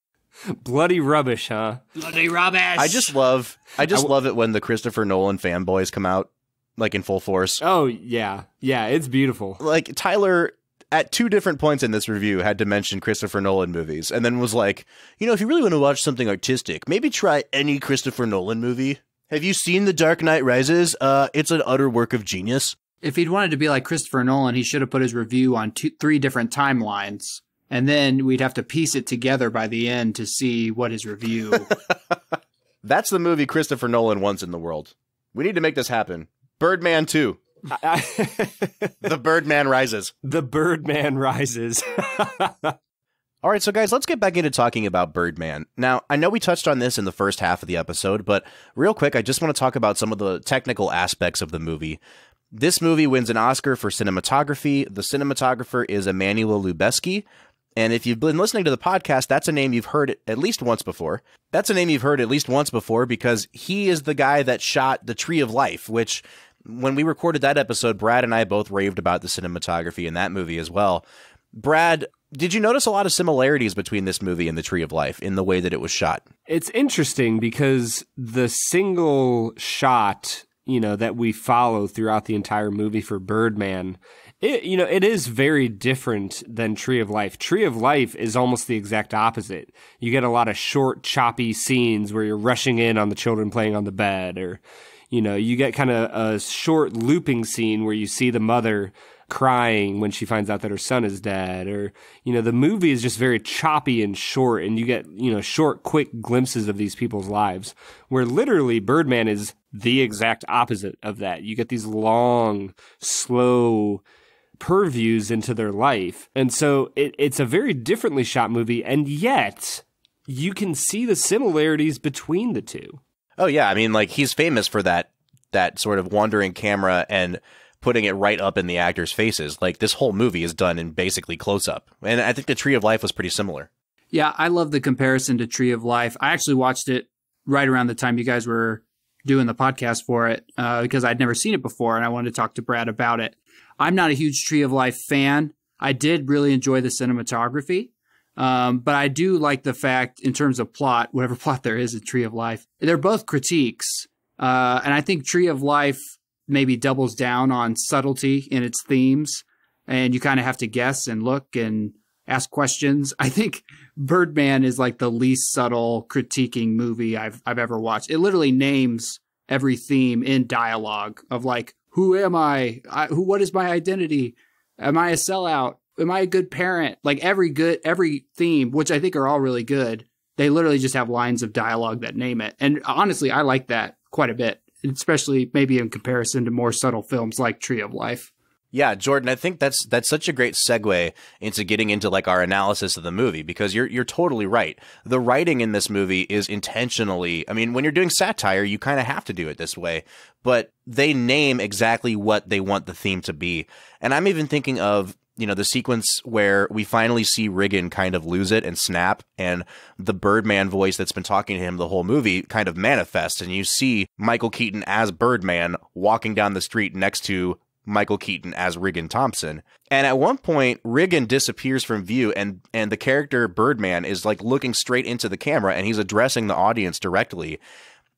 Bloody rubbish, huh? Bloody rubbish! I just love it when the Christopher Nolan fanboys come out, like, in full force. Oh, yeah. Yeah, it's beautiful. Like, Tyler, at 2 different points in this review, had to mention Christopher Nolan movies, and then was like, you know, if you really want to watch something artistic, maybe try any Christopher Nolan movie. Have you seen The Dark Knight Rises? It's an utter work of genius. If he'd wanted to be like Christopher Nolan, he should have put his review on 3 different timelines. And then we'd have to piece it together by the end to see what his review. That's the movie Christopher Nolan wants in the world. We need to make this happen. Birdman 2. The Birdman Rises. The Birdman Rises. All right, so guys, let's get back into talking about Birdman. Now, I know we touched on this in the first half of the episode, but real quick, I just want to talk about some of the technical aspects of the movie. This movie wins an Oscar for cinematography. The cinematographer is Emmanuel Lubezki. And if you've been listening to the podcast, that's a name you've heard at least once before. That's a name you've heard at least once before because he is the guy that shot The Tree of Life, which when we recorded that episode, Brad and I both raved about the cinematography in that movie as well. Brad, did you notice a lot of similarities between this movie and The Tree of Life in the way that it was shot? It's interesting because the single shot, you know, that we follow throughout the entire movie for Birdman, it is very different than Tree of Life. Tree of Life is almost the exact opposite. You get a lot of short, choppy scenes where you're rushing in on the children playing on the bed, or, you know, you get kind of a short looping scene where you see the mother crying when she finds out that her son is dead, or, you know, the movie is just very choppy and short, and you get, you know, short, quick glimpses of these people's lives, where literally Birdman is the exact opposite of that. You get these long, slow purviews into their life. And so it's a very differently shot movie, and yet you can see the similarities between the two. Oh, yeah. I mean, like, he's famous for that sort of wandering camera and putting it right up in the actors' faces. Like, this whole movie is done in basically close-up. And I think The Tree of Life was pretty similar. Yeah, I love the comparison to Tree of Life. I actually watched it right around the time you guys were doing the podcast for it because I'd never seen it before, and I wanted to talk to Brad about it. I'm not a huge Tree of Life fan. I did really enjoy the cinematography, but I do like the fact, in terms of plot, whatever plot there is in Tree of Life, they're both critiques, and I think Tree of Life maybe doubles down on subtlety in its themes, and you kind of have to guess and look and ask questions. I think Birdman is like the least subtle critiquing movie I've ever watched. It literally names every theme in dialogue of like, who am I? What is my identity? Am I a sellout? am I a good parent? Like every theme, which I think are all really good. They literally just have lines of dialogue that name it. And honestly, I like that quite a bit, especially maybe in comparison to more subtle films like Tree of Life. Yeah, Jordan, I think that's such a great segue into getting into like our analysis of the movie, because you're totally right. The writing in this movie is intentionally, I mean, when you're doing satire, you kind of have to do it this way, but they name exactly what they want the theme to be. And I'm even thinking of, you know, the sequence where we finally see Riggin kind of lose it and snap, and the Birdman voice that's been talking to him the whole movie kind of manifests, and you see Michael Keaton as Birdman walking down the street next to Michael Keaton as Riggin Thompson. And at one point, Riggin disappears from view, and the character Birdman is like looking straight into the camera, and he's addressing the audience directly.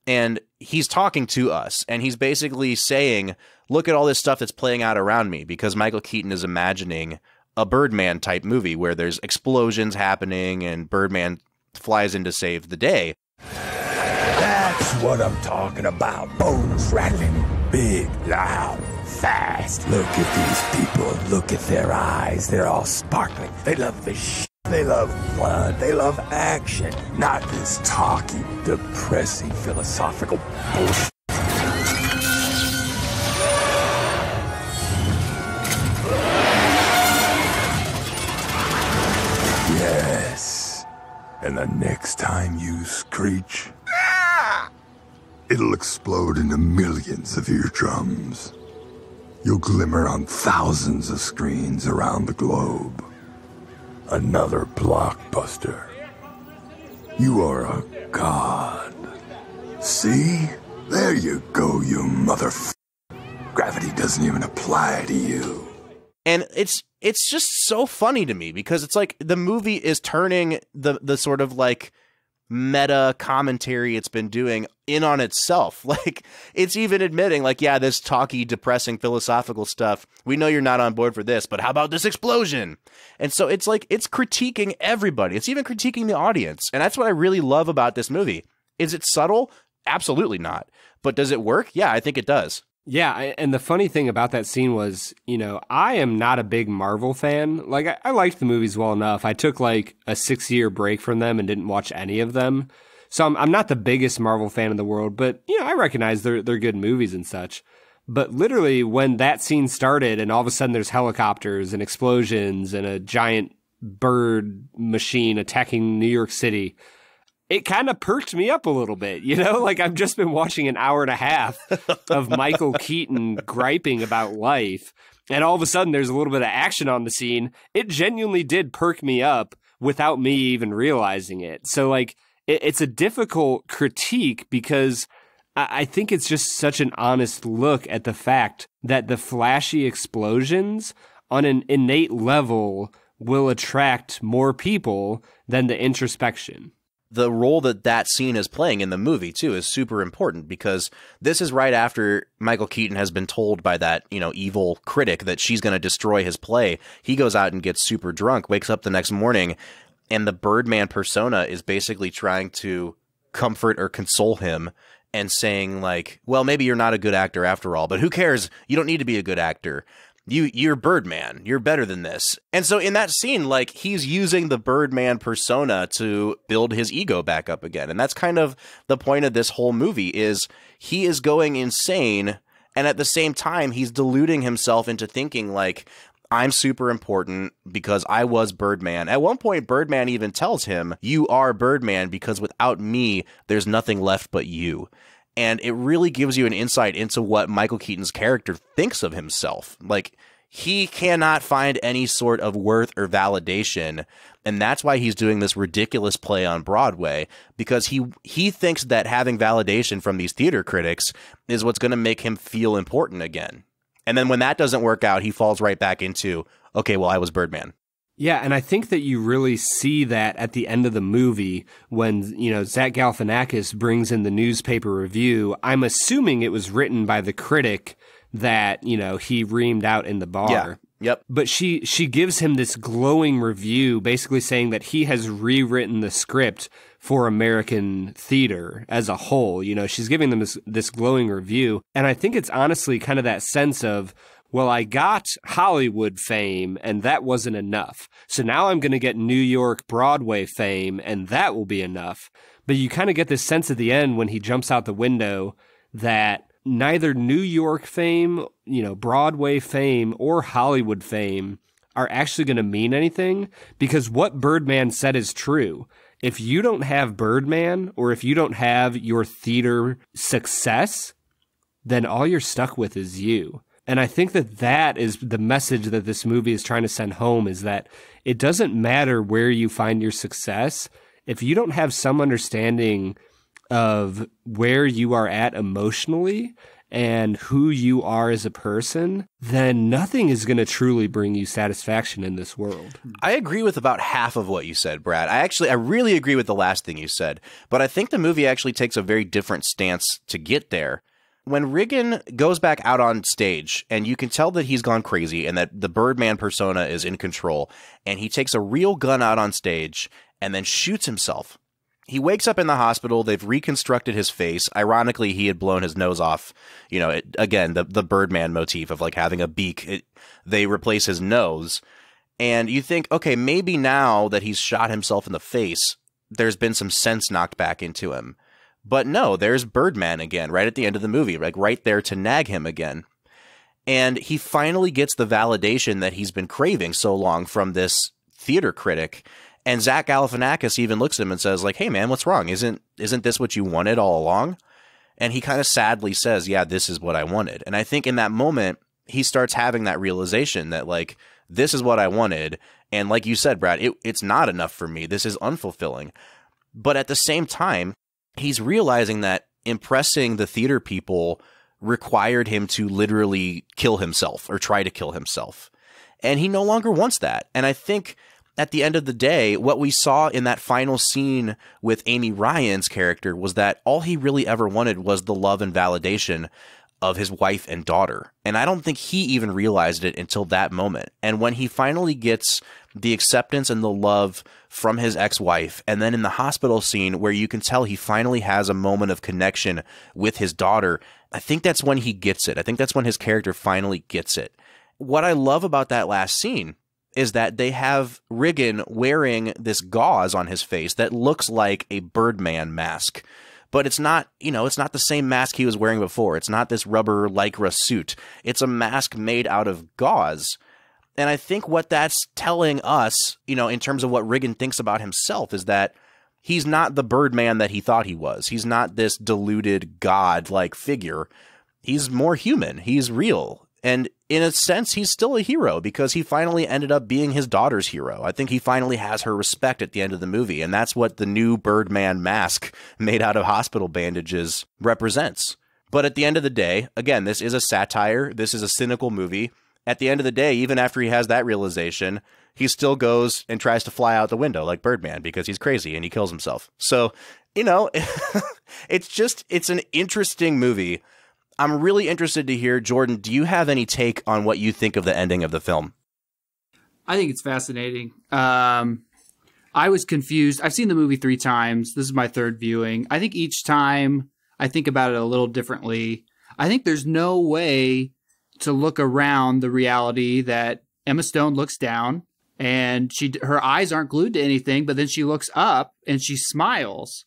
And he's talking to us, and he's basically saying, look at all this stuff that's playing out around me, because Michael Keaton is imagining a Birdman type movie where there's explosions happening and Birdman flies in to save the day. That's what I'm talking about. Bones rattling, big, loud, fast. Look at these people. Look at their eyes. They're all sparkling. They love the shit. They love blood. They love action. Not this talky, depressing, philosophical bullshit. Yes. And the next time you screech, it'll explode into millions of eardrums. You'll glimmer on thousands of screens around the globe. Another blockbuster. You are a god. See? There you go, you motherfucker. Gravity doesn't even apply to you. And it's just so funny to me, because it's like the movie is turning the sort of like meta commentary it's been doing in on itself. Like, it's even admitting, like, yeah, this talky, depressing, philosophical stuff, we know you're not on board for this, but how about this explosion? And so it's like, it's critiquing everybody. It's even critiquing the audience. And that's what I really love about this movie. Is it subtle? Absolutely not. But does it work? Yeah, I think it does. Yeah, and the funny thing about that scene was, you know, I am not a big Marvel fan. Like, I liked the movies well enough. I took, like, a 6-year break from them and didn't watch any of them. So I'm not the biggest Marvel fan in the world, but, you know, I recognize they're good movies and such. But literally, when that scene started and all of a sudden there's helicopters and explosions and a giant bird machine attacking New York City, it kind of perked me up a little bit, you know? Like, I've just been watching an hour and a half of Michael Keaton griping about life, and all of a sudden there's a little bit of action on the scene. It genuinely did perk me up without me even realizing it. So, like, it's a difficult critique, because I think it's just such an honest look at the fact that the flashy explosions on an innate level will attract more people than the introspection. The role that that scene is playing in the movie, too, is super important, because this is right after Michael Keaton has been told by that, you know, evil critic that she's going to destroy his play. He goes out and gets super drunk, wakes up the next morning, and the Birdman persona is basically trying to comfort or console him and saying, like, well, maybe you're not a good actor after all, but who cares? You don't need to be a good actor. You're Birdman. You're better than this. And so in that scene, like, he's using the Birdman persona to build his ego back up again. And that's kind of the point of this whole movie, is he is going insane. And at the same time, he's deluding himself into thinking, like, I'm super important because I was Birdman. At one point, Birdman even tells him, you are Birdman because without me, there's nothing left but you. And it really gives you an insight into what Michael Keaton's character thinks of himself. Like, he cannot find any sort of worth or validation. And that's why he's doing this ridiculous play on Broadway, because he thinks that having validation from these theater critics is what's going to make him feel important again. And then when that doesn't work out, he falls right back into, okay, well, I was Birdman. Yeah, and I think that you really see that at the end of the movie when, you know, Zach Galifianakis brings in the newspaper review. I'm assuming it was written by the critic that, you know, he reamed out in the bar. Yeah. Yep. But she gives him this glowing review basically saying that he has rewritten the script for American theater as a whole. You know, she's giving them this glowing review. And I think it's honestly kind of that sense of, well, I got Hollywood fame, and that wasn't enough. So now I'm going to get New York Broadway fame, and that will be enough. But you kind of get this sense at the end when he jumps out the window that neither New York fame, you know, Broadway fame, or Hollywood fame are actually going to mean anything, because what Birdman said is true. If you don't have Birdman, or if you don't have your theater success, then all you're stuck with is you. And I think that that is the message that this movie is trying to send home, is that it doesn't matter where you find your success. If you don't have some understanding of where you are at emotionally and who you are as a person, then nothing is going to truly bring you satisfaction in this world. I agree with about half of what you said, Brad. I really agree with the last thing you said, but I think the movie actually takes a very different stance to get there. When Riggin goes back out on stage, and you can tell that he's gone crazy and that the Birdman persona is in control, and he takes a real gun out on stage and then shoots himself. He wakes up in the hospital. They've reconstructed his face. Ironically, he had blown his nose off. You know, again, the Birdman motif of like having a beak. They replace his nose. And you think, okay, maybe now that he's shot himself in the face, there's been some sense knocked back into him. But no, there's Birdman again right at the end of the movie, like right there to nag him again. And he finally gets the validation that he's been craving so long from this theater critic. And Zach Galifianakis even looks at him and says, like, hey, man, what's wrong? Isn't this what you wanted all along? And he kind of sadly says, yeah, this is what I wanted. And I think in that moment, he starts having that realization that, like, this is what I wanted. And like you said, Brad, it's not enough for me. This is unfulfilling. But at the same time, he's realizing that impressing the theater people required him to literally kill himself or try to kill himself. And he no longer wants that. And I think at the end of the day, what we saw in that final scene with Amy Ryan's character was that all he really ever wanted was the love and validation of his wife and daughter. And I don't think he even realized it until that moment. And when he finally gets the acceptance and the love from his ex-wife, and then in the hospital scene where you can tell he finally has a moment of connection with his daughter, I think that's when he gets it. I think that's when his character finally gets it. What I love about that last scene is that they have Riggin wearing this gauze on his face that looks like a Birdman mask. But it's not, you know, it's not the same mask he was wearing before. It's not this rubber Lycra suit. It's a mask made out of gauze. And I think what that's telling us, you know, in terms of what Riggin thinks about himself, is that he's not the Birdman that he thought he was. He's not this deluded god-like figure. He's more human. He's real. And in a sense, he's still a hero because he finally ended up being his daughter's hero. I think he finally has her respect at the end of the movie. And that's what the new Birdman mask made out of hospital bandages represents. But at the end of the day, again, this is a satire. This is a cynical movie. At the end of the day, even after he has that realization, he still goes and tries to fly out the window like Birdman because he's crazy and he kills himself. So, you know, it's an interesting movie. I'm really interested to hear, Jordan, do you have any take on what you think of the ending of the film? I think it's fascinating. I was confused. I've seen the movie 3 times. This is my 3rd viewing. I think each time I think about it a little differently. I think there's no way to look around the reality that Emma Stone looks down and her eyes aren't glued to anything, but then she looks up and she smiles.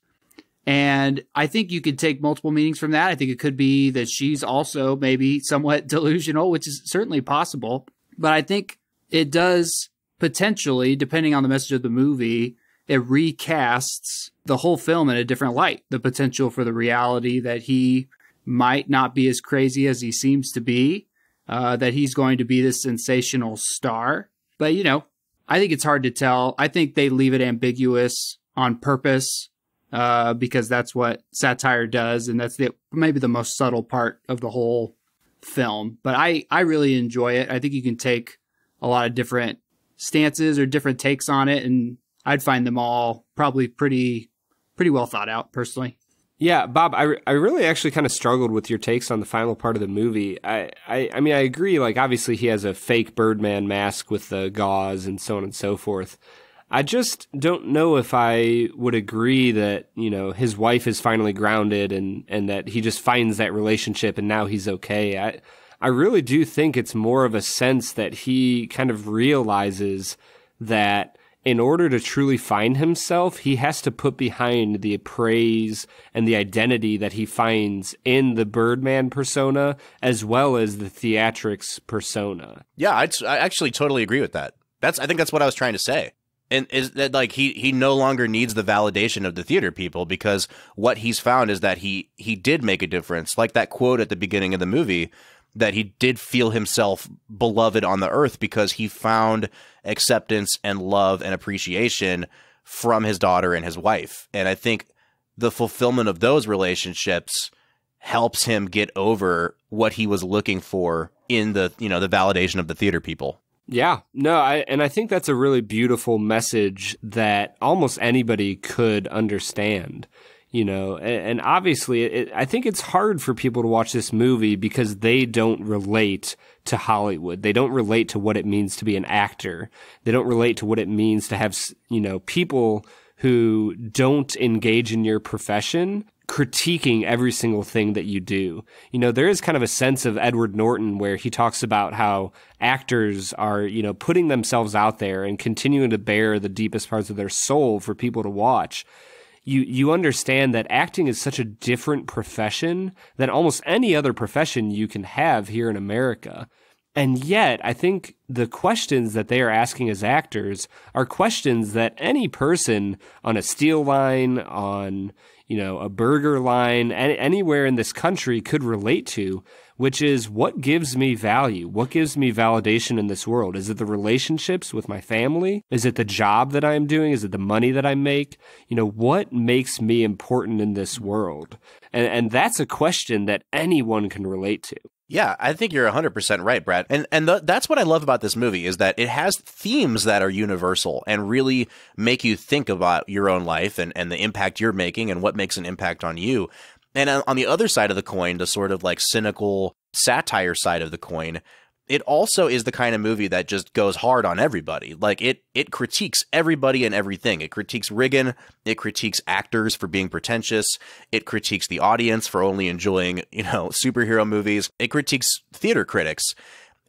And I think you could take multiple meanings from that. I think it could be that she's also maybe somewhat delusional, which is certainly possible. But I think it does potentially, depending on the message of the movie, it recasts the whole film in a different light. The potential for the reality that he might not be as crazy as he seems to be, that he's going to be this sensational star. But, you know, I think it's hard to tell. I think they leave it ambiguous on purpose. Because that's what satire does, and that's maybe the most subtle part of the whole film. But I really enjoy it. I think you can take a lot of different stances or different takes on it, and I'd find them all probably pretty well thought out, personally. Yeah, Bob, I really actually kind of struggled with your takes on the final part of the movie. I mean, I agree, like, obviously he has a fake Birdman mask with the gauze and so on and so forth. I just don't know if I would agree that, you know, his wife is finally grounded and that he just finds that relationship and now he's okay. I I really do think it's more of a sense that he kind of realizes that in order to truly find himself, he has to put behind the praise and the identity that he finds in the Birdman persona as well as the theatrics persona. Yeah, I actually totally agree with that. I think that's what I was trying to say. And is that like he no longer needs the validation of the theater people, because what he's found is that he did make a difference. Like that quote at the beginning of the movie, that he did feel himself beloved on the earth because he found acceptance and love and appreciation from his daughter and his wife. And I think the fulfillment of those relationships helps him get over what he was looking for in the, you know, the validation of the theater people. Yeah, no, and I think that's a really beautiful message that almost anybody could understand, you know, and obviously I think it's hard for people to watch this movie because they don't relate to Hollywood. They don't relate to what it means to be an actor. They don't relate to what it means to have, you know, people who don't engage in your profession critiquing every single thing that you do. You know, there is kind of a sense of Edward Norton where he talks about how actors are, you know, putting themselves out there and continuing to bear the deepest parts of their soul for people to watch. You understand that acting is such a different profession than almost any other profession you can have here in America. And yet, I think the questions that they are asking as actors are questions that any person on a steel line, on, you know, a burger line, anywhere in this country could relate to, which is what gives me value? What gives me validation in this world? Is it the relationships with my family? Is it the job that I'm doing? Is it the money that I make? You know, what makes me important in this world? And that's a question that anyone can relate to. Yeah, I think you're 100% right, Brad. And that's what I love about this movie is that it has themes that are universal and really make you think about your own life and the impact you're making and what makes an impact on you. And on the other side of the coin, the sort of like cynical satire side of the coin, it also is the kind of movie that just goes hard on everybody. Like it critiques everybody and everything. It critiques Riggin. It critiques actors for being pretentious. It critiques the audience for only enjoying, you know, superhero movies. It critiques theater critics.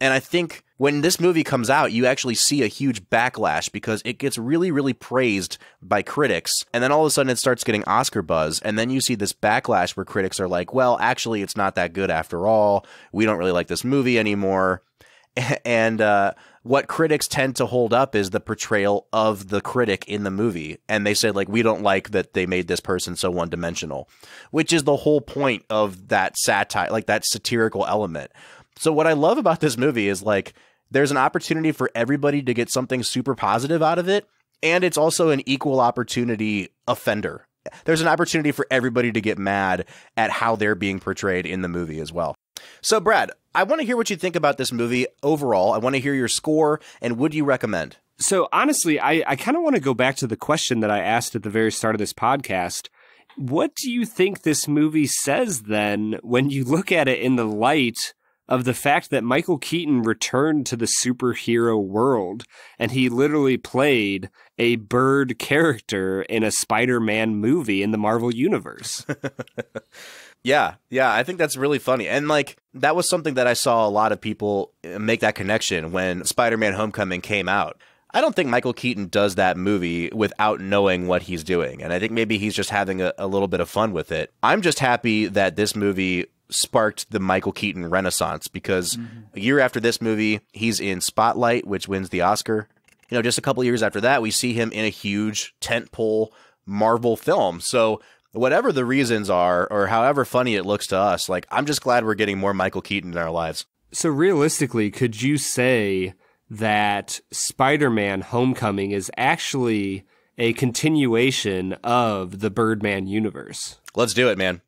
And I think when this movie comes out, you actually see a huge backlash because it gets really, really praised by critics. And then all of a sudden it starts getting Oscar buzz. And then you see this backlash where critics are like, well, actually, it's not that good after all. We don't really like this movie anymore. And what critics tend to hold up is the portrayal of the critic in the movie. And they say, like, we don't like that they made this person so one-dimensional, which is the whole point of that satire, like that satirical element. So what I love about this movie is, like, there's an opportunity for everybody to get something super positive out of it. And it's also an equal opportunity offender. There's an opportunity for everybody to get mad at how they're being portrayed in the movie as well. So, Brad, I want to hear what you think about this movie overall. I want to hear your score, and would you recommend? So, honestly, I kind of want to go back to the question that I asked at the very start of this podcast. What do you think this movie says, then, when you look at it in the light of the fact that Michael Keaton returned to the superhero world, and he literally played a bird character in a Spider-Man movie in the Marvel Universe? Yeah, I think that's really funny. And, like, that was something that I saw a lot of people make that connection when Spider-Man Homecoming came out. I don't think Michael Keaton does that movie without knowing what he's doing, and I think maybe he's just having a little bit of fun with it. I'm just happy that this movie sparked the Michael Keaton renaissance, because a year after this movie, he's in Spotlight, which wins the Oscar. You know, just a couple of years after that, we see him in a huge tentpole Marvel film. So whatever the reasons are, or however funny it looks to us, like, I'm just glad we're getting more Michael Keaton in our lives. So realistically, could you say that Spider-Man Homecoming is actually a continuation of the Birdman universe? Let's do it, man.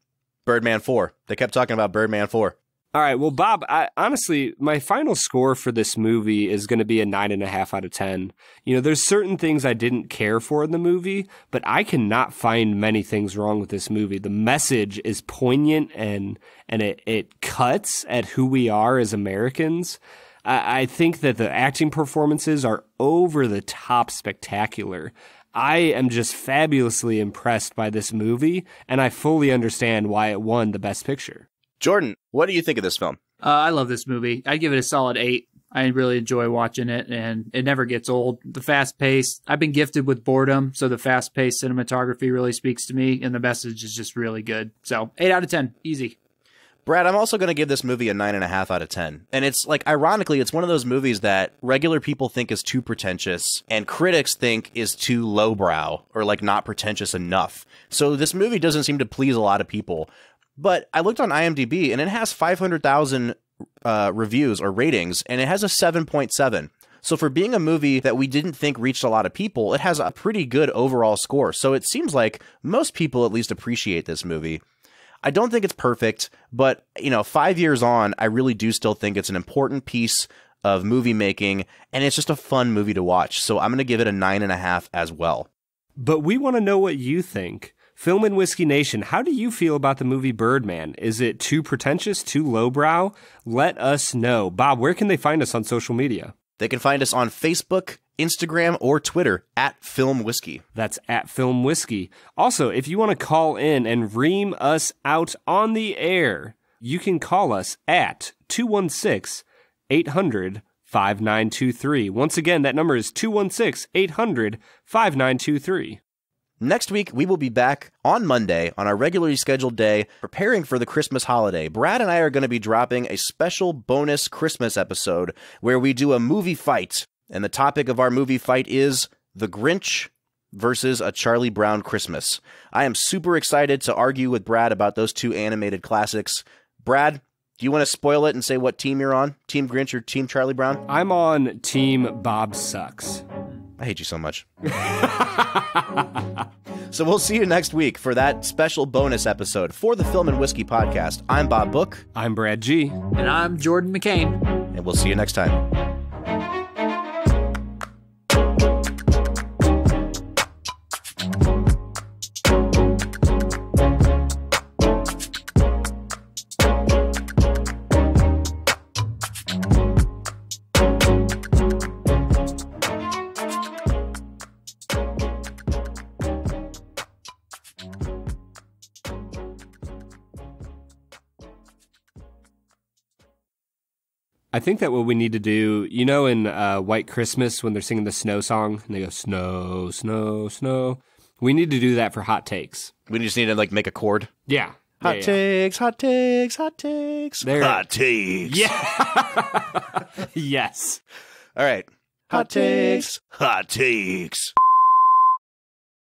Birdman 4. They kept talking about Birdman 4. All right. Well, Bob, honestly, my final score for this movie is going to be a 9.5 out of 10. You know, there's certain things I didn't care for in the movie, but I cannot find many things wrong with this movie. The message is poignant, and it cuts at who we are as Americans. I think that the acting performances are over the top spectacular. I am just fabulously impressed by this movie, and I fully understand why it won the Best Picture. Jordan, what do you think of this film? I love this movie. I give it a solid 8. I really enjoy watching it, and it never gets old. The fast pace, I've been gifted with boredom, so the fast paced cinematography really speaks to me, and the message is just really good. So 8 out of 10, easy. Brad, I'm also going to give this movie a 9.5 out of 10. And it's like, ironically, it's one of those movies that regular people think is too pretentious and critics think is too lowbrow or like not pretentious enough. So this movie doesn't seem to please a lot of people. But I looked on IMDb and it has 500,000 reviews or ratings, and it has a 7.7. So for being a movie that we didn't think reached a lot of people, it has a pretty good overall score. So it seems like most people at least appreciate this movie. I don't think it's perfect, but, you know, 5 years on, I really do still think it's an important piece of movie making, and it's just a fun movie to watch. So I'm going to give it a 9.5 as well. But we want to know what you think. Film and Whiskey Nation, how do you feel about the movie Birdman? Is it too pretentious, too lowbrow? Let us know. Bob, where can they find us on social media? They can find us on Facebook, Instagram, or Twitter at Film Whiskey. That's at Film Whiskey. Also, if you want to call in and ream us out on the air, you can call us at 216-800-5923. Once again, that number is 216-800-5923. Next week, we will be back on Monday on our regularly scheduled day, preparing for the Christmas holiday. Brad and I are going to be dropping a special bonus Christmas episode where we do a movie fight. And the topic of our movie fight is The Grinch versus A Charlie Brown Christmas. I am super excited to argue with Brad about those two animated classics. Brad, do you want to spoil it and say what team you're on? Team Grinch or Team Charlie Brown? I'm on Team Bob Sucks. I hate you so much. So we'll see you next week for that special bonus episode for the Film and Whiskey Podcast. I'm Bob Book. I'm Brad G. And I'm Jordan McCain. And we'll see you next time. I think that what we need to do, you know, in White Christmas when they're singing the snow song and they go, snow, snow, snow. We need to do that for Hot Takes. We just need to like make a chord. Yeah. Hot takes, hot takes, hot takes. Hot takes. Yeah. Yes. All right. Hot takes. Hot takes.